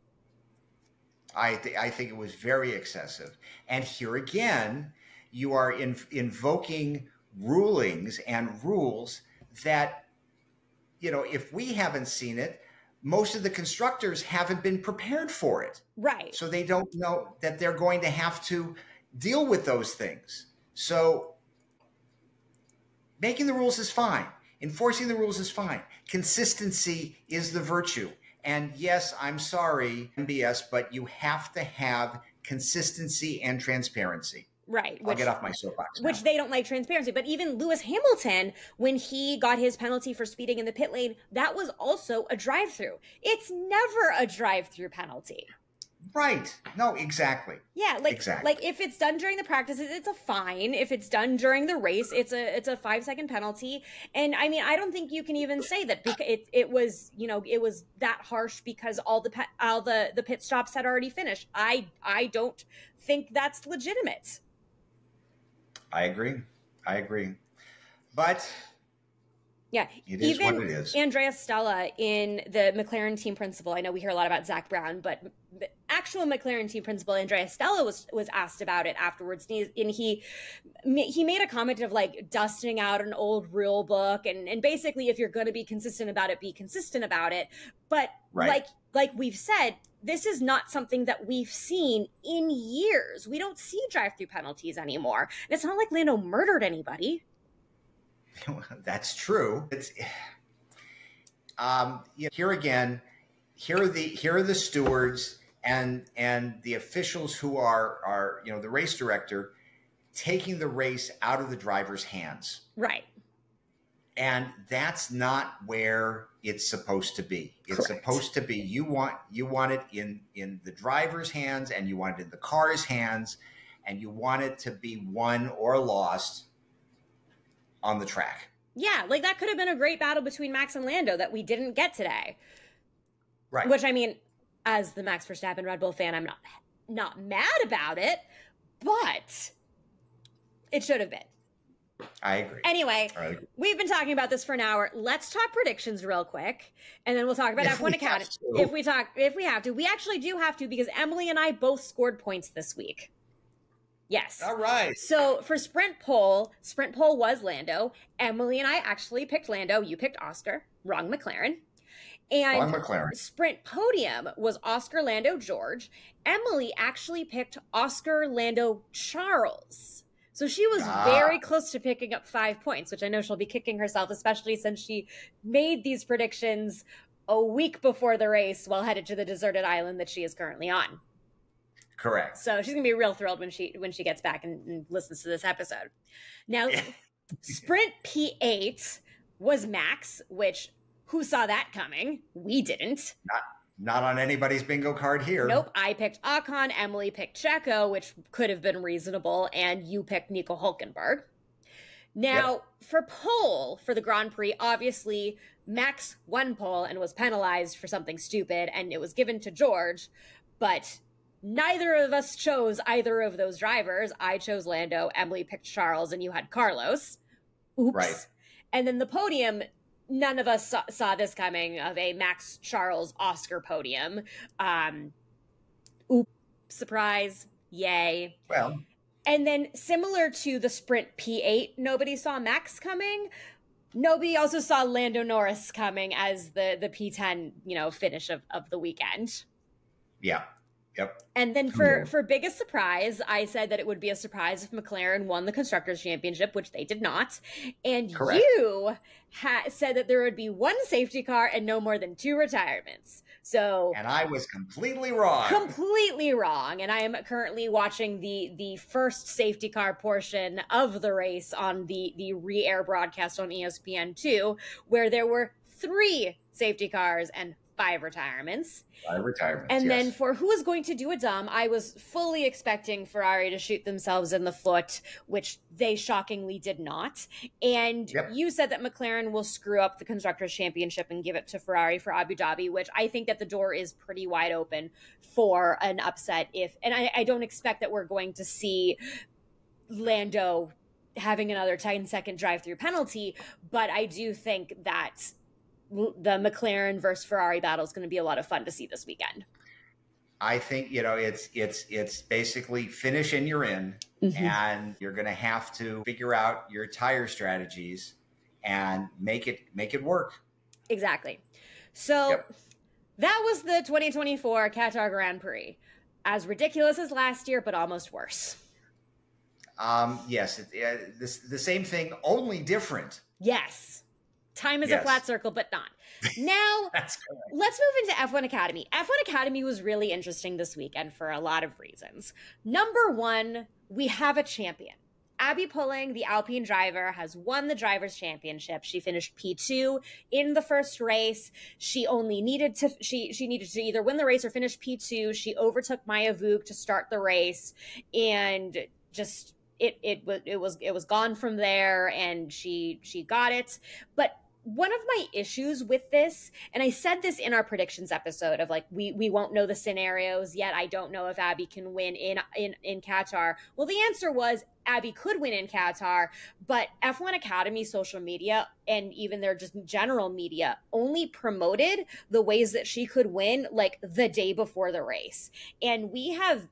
I, th I think it was very excessive. And here again, you are in invoking rulings and rules that, you know, if we haven't seen it, most of the constructors haven't been prepared for it. Right. So they don't know that they're going to have to deal with those things. So making the rules is fine. Enforcing the rules is fine. Consistency is the virtue. And yes, I'm sorry, M B S, but you have to have consistency and transparency. Right. I'll which, get off my soapbox. Which now. They don't like transparency. But even Lewis Hamilton, when he got his penalty for speeding in the pit lane, that was also a drive-through. It's never a drive-through penalty. Right. No, exactly. Yeah, like exactly. like if it's done during the practices, it's a fine. If it's done during the race, it's a it's a five second penalty. And I mean, I don't think you can even say that it it was, you know, it was that harsh because all the all the the pit stops had already finished. I I don't think that's legitimate. I agree. I agree. But yeah, it is even what it is. Andrea Stella in the McLaren team principal. I know we hear a lot about Zach Brown, but the actual McLaren team principal Andrea Stella was was asked about it afterwards, and he and he, he made a comment of like dusting out an old rule book, and and basically, if you're going to be consistent about it, be consistent about it. But right. like like we've said, this is not something that we've seen in years. We don't see drive-through penalties anymore, and it's not like Lando murdered anybody. That's true. It's um, you know, here again. Here are the here are the stewards and and the officials who are are you know the race director taking the race out of the driver's hands. Right. And that's not where it's supposed to be. It's Correct. supposed to be you want you want it in in the driver's hands, and you want it in the car's hands, and you want it to be won or lost on the track. Yeah, like that could have been a great battle between Max and Lando that we didn't get today. Right. Which, I mean, as the Max Verstappen Red Bull fan, I'm not not mad about it, but it should have been. I agree. Anyway, I agree. We've been talking about this for an hour. Let's talk predictions real quick, and then we'll talk about F one Academy if we talk if we have to. We actually do have to, because Emily and I both scored points this week. Yes. All right. So for Sprint Poll, Sprint Poll was Lando. Emily and I actually picked Lando. You picked Oscar. Wrong McLaren. And oh, McLaren. Sprint Podium was Oscar, Lando, George. Emily actually picked Oscar, Lando, Charles. So she was ah. very close to picking up five points, which I know she'll be kicking herself, especially since she made these predictions a week before the race while headed to the deserted island that she is currently on. Correct. So she's going to be real thrilled when she when she gets back and, and listens to this episode. Now, Sprint P eight was Max, which... Who saw that coming? We didn't. Not, not on anybody's bingo card here. Nope. I picked Ocon. Emily picked Checo, which could have been reasonable. And you picked Nico Hülkenberg. Now, yep. for pole for the Grand Prix, obviously, Max won pole and was penalized for something stupid. And it was given to George. But neither of us chose either of those drivers. I chose Lando. Emily picked Charles. And you had Carlos. Oops. Right. And then the podium... None of us saw, saw this coming of a Max, Charles, Oscar podium. Um, oops, surprise, yay. Well. And then similar to the Sprint P eight, nobody saw Max coming. Nobody also saw Lando Norris coming as the, the P ten, you know, finish of, of the weekend. Yeah, Yep. And then for, for biggest surprise, I said that it would be a surprise if McLaren won the Constructors' Championship, which they did not. And Correct. you ha said that there would be one safety car and no more than two retirements. So And I was completely wrong. Completely wrong. And I am currently watching the the first safety car portion of the race on the, the re-air broadcast on E S P N two, where there were three safety cars and Five retirements. Five retirements. And yes. then for who is going to do a dumb, I was fully expecting Ferrari to shoot themselves in the foot, which they shockingly did not. And yep. you said that McLaren will screw up the Constructors' Championship and give it to Ferrari for Abu Dhabi, which I think that the door is pretty wide open for an upset. If and I, I don't expect that we're going to see Lando having another ten second drive-through penalty, but I do think that the McLaren versus Ferrari battle is going to be a lot of fun to see this weekend. I think, you know, it's, it's, it's basically finish and you're in, mm-hmm. and you're going to have to figure out your tire strategies and make it, make it work. Exactly. So yep. that was the twenty twenty-four Qatar Grand Prix, as ridiculous as last year, but almost worse. Um, yes. It, uh, this, the same thing, only different. Yes. Time is yes. a flat circle, but not. Now, let's move into F one Academy. F one Academy was really interesting this weekend for a lot of reasons. Number one, we have a champion. Abbi Pulling, the Alpine driver, has won the Drivers' Championship. She finished P two in the first race. She only needed to she she needed to either win the race or finish P two. She overtook Maya Voog to start the race, and just it it was it was it was gone from there. And she she got it, but. One of my issues with this, and I said this in our predictions episode of like, we we won't know the scenarios yet. I don't know if Abby can win in, in, in Qatar. Well, the answer was Abby could win in Qatar, but F one Academy social media and even their just general media only promoted the ways that she could win like the day before the race. And we have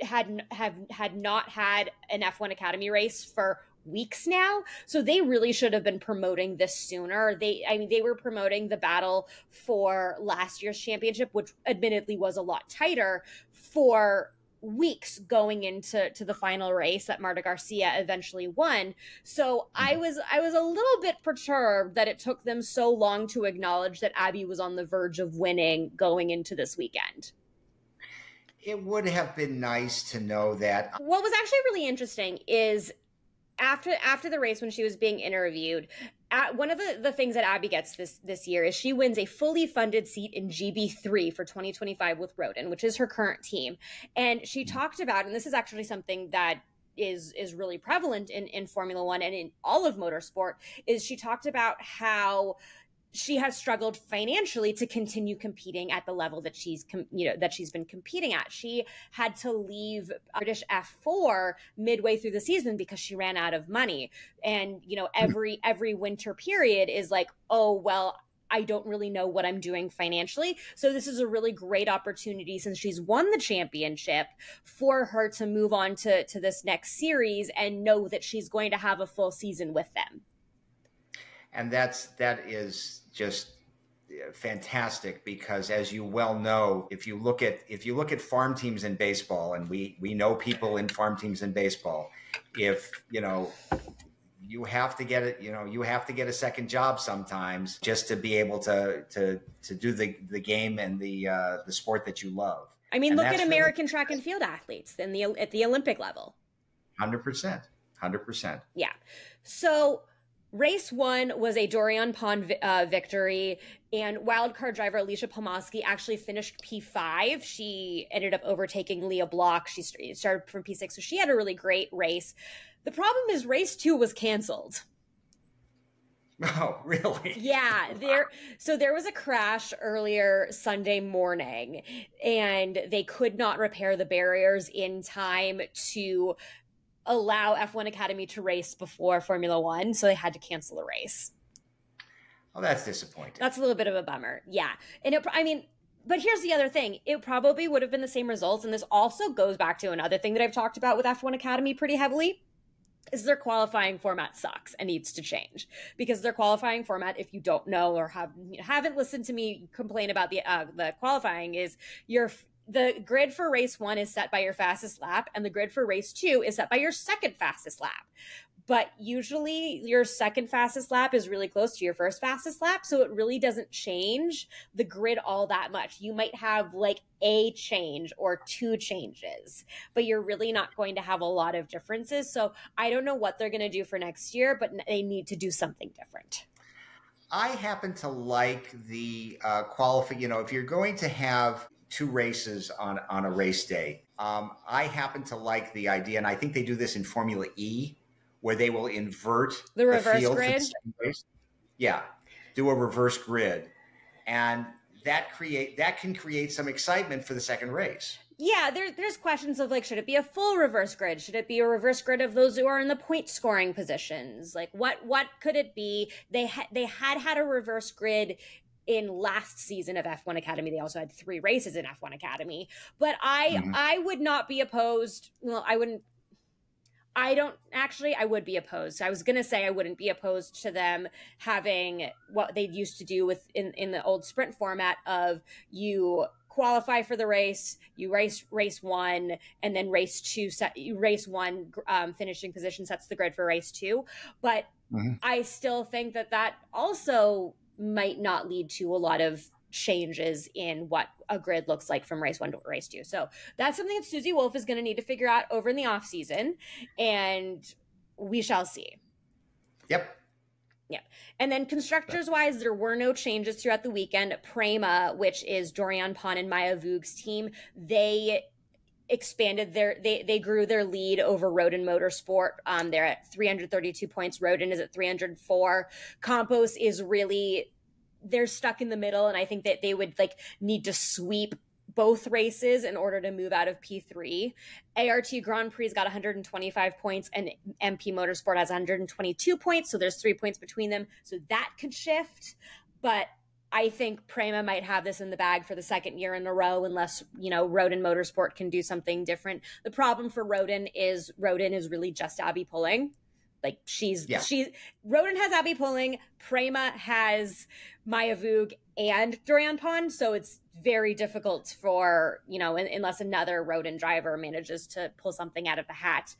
had, have had not had an F one Academy race for weeks now, so they really should have been promoting this sooner. They, I mean, they were promoting the battle for last year's championship, which admittedly was a lot tighter, for weeks going into to the final race that Marta Garcia eventually won. So I was I was a little bit perturbed that it took them so long to acknowledge that Abby was on the verge of winning going into this weekend. It would have been nice to know that. What was actually really interesting is After after the race, when she was being interviewed, at, one of the, the things that Abby gets this, this year is she wins a fully funded seat in G B three for twenty twenty-five with Roden, which is her current team. And she talked about, and this is actually something that is is really prevalent in, in Formula One and in all of motorsport, is she talked about how she has struggled financially to continue competing at the level that she's, you know, that she's been competing at. She had to leave British F four midway through the season because she ran out of money. And, you know, every, every winter period is like, oh, well, I don't really know what I'm doing financially. So this is a really great opportunity, since she's won the championship, for her to move on to, to this next series and know that she's going to have a full season with them. And that's, that is just fantastic, because as you well know, if you look at, if you look at farm teams in baseball, and we, we know people in farm teams in baseball, if, you know, you have to get it, you know, you have to get a second job sometimes just to be able to, to, to do the, the game and the, uh, the sport that you love. I mean, and look at American really track and field athletes in the, at the Olympic level. one hundred percent, one hundred percent. Yeah. So race one was a Dorian Pond uh, victory, and wildcard driver Alicia Pomosky actually finished P five. She ended up overtaking Leah Block. She started from P six, so she had a really great race. The problem is race two was canceled. Oh, really? Yeah. There. So there was a crash earlier Sunday morning, and they could not repair the barriers in time to allow F one Academy to race before Formula One, so they had to cancel the race. Oh, that's disappointing. That's a little bit of a bummer, yeah. And it, I mean, but here's the other thing. It probably would have been the same results, and this also goes back to another thing that I've talked about with F one Academy pretty heavily, is their qualifying format sucks and needs to change. Because their qualifying format, if you don't know or have, haven't listened to me complain about the, uh, the qualifying, is you're the grid for race one is set by your fastest lap, and the grid for race two is set by your second fastest lap. But usually your second fastest lap is really close to your first fastest lap, so it really doesn't change the grid all that much. You might have like a change or two changes, but you're really not going to have a lot of differences. So I don't know what they're going to do for next year, but they need to do something different. I happen to like the uh, qualify, you know, if you're going to have two races on, on a race day, um, I happen to like the idea, and I think they do this in Formula E, where they will invert the reverse the field grid. The yeah, do a reverse grid, and that create that can create some excitement for the second race. Yeah, there, there's questions of like, should it be a full reverse grid? Should it be a reverse grid of those who are in the point scoring positions? Like, what what could it be? They ha- they had had a reverse grid in last season of F one Academy. They also had three races in F one Academy, but I mm-hmm. I would not be opposed. Well, I wouldn't. I don't actually, I would be opposed. I was going to say I wouldn't be opposed to them having what they used to do with in, in the old sprint format of you qualify for the race, you race race one, and then race two, set, race one um, finishing position sets the grid for race two. But mm-hmm. I still think that that also might not lead to a lot of changes in what a grid looks like from race one to race two. So that's something that Susie Wolf is going to need to figure out over in the off season, and we shall see. Yep. Yep. And then constructors wise, there were no changes throughout the weekend. Prema, which is Dorian Pon and Maya Voog's team, they expanded their, they they grew their lead over Roden Motorsport. Um, they're at three hundred thirty-two points. Roden is at three hundred four. Campos is really, they're stuck in the middle, and I think that they would like need to sweep both races in order to move out of P three. A R T Grand Prix's got one hundred twenty-five points, and M P Motorsport has one hundred twenty-two points, so there's three points between them, so that could shift. But I think Prema might have this in the bag for the second year in a row, unless, you know, Roden Motorsport can do something different. The problem for Roden is Roden is really just Abbi Pulling. Like she's, yeah. she's, Roden has Abbi Pulling, Prema has Maya Voog and Dorian Pon. So it's very difficult for, you know, in, unless another Roden driver manages to pull something out of the hat,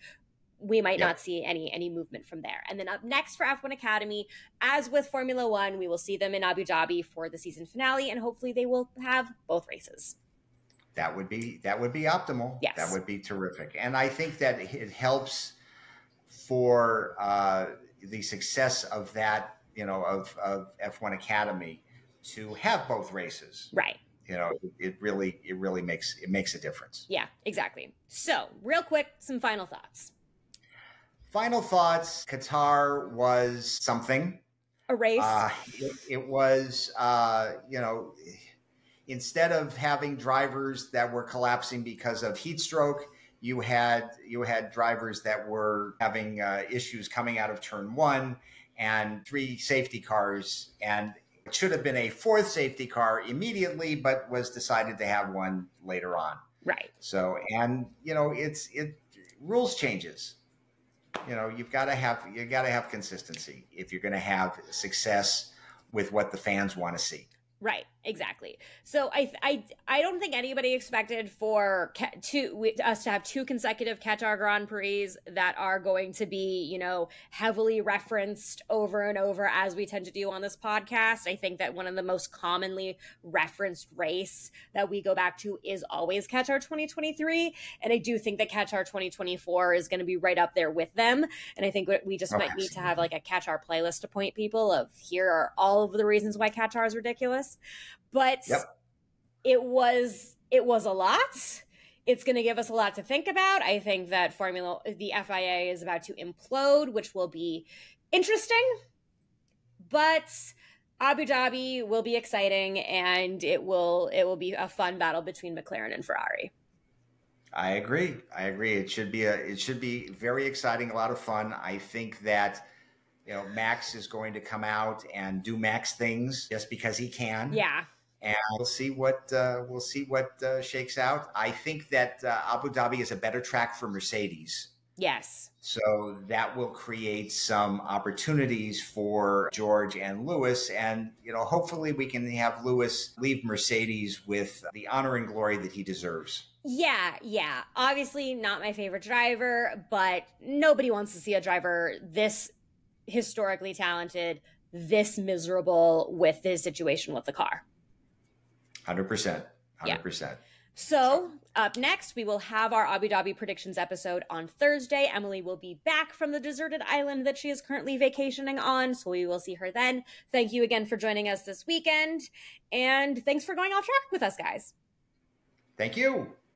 we might yeah. not see any, any movement from there. And then up next for F one Academy, as with Formula One, we will see them in Abu Dhabi for the season finale, and hopefully they will have both races. That would be, that would be optimal. Yes. That would be terrific. And I think that it helps for uh, the success of that, you know, of, of F one Academy to have both races. Right. You know, it really, it really makes, it makes a difference. Yeah, exactly. So real quick, some final thoughts. Final thoughts. Qatar was something. A race. Uh, it, it was, uh, you know, instead of having drivers that were collapsing because of heat stroke, You had you had drivers that were having uh, issues coming out of turn one, and three safety cars, and it should have been a fourth safety car immediately, but was decided to have one later on. Right. So, and you know, it's it rules changes. You know, you've got to have you got to have consistency if you're going to have success with what the fans want to see. Right, exactly. So I, I, I don't think anybody expected for two, us to have two consecutive Qatar Grand Prix that are going to be, you know, heavily referenced over and over as we tend to do on this podcast. I think that one of the most commonly referenced race that we go back to is always Qatar twenty twenty-three. And I do think that Qatar twenty twenty-four is going to be right up there with them. And I think we just oh, might absolutely. need to have like a Qatar playlist to point people of here are all of the reasons why Qatar is ridiculous. But yep. it was it was a lot. It's going to give us a lot to think about. I think that Formula the F I A is about to implode, which will be interesting. But Abu Dhabi will be exciting, and it will it will be a fun battle between McLaren and Ferrari. I agree. I agree. It should be a it should be very exciting, a lot of fun. I think that, you know, Max is going to come out and do Max things just because he can. Yeah. And we'll see what uh, we'll see what uh, shakes out. I think that uh, Abu Dhabi is a better track for Mercedes Yes. So that will create some opportunities for George and Lewis. And, you know, hopefully we can have Lewis leave Mercedes with the honor and glory that he deserves. Yeah, yeah. Obviously not my favorite driver, but nobody wants to see a driver this historically talented, this miserable with his situation with the car. one hundred percent. one hundred percent. Yeah. So up next, we will have our Abu Dhabi predictions episode on Thursday. Emily will be back from the deserted island that she is currently vacationing on, so we will see her then. Thank you again for joining us this weekend, and thanks for going off track with us, guys. Thank you.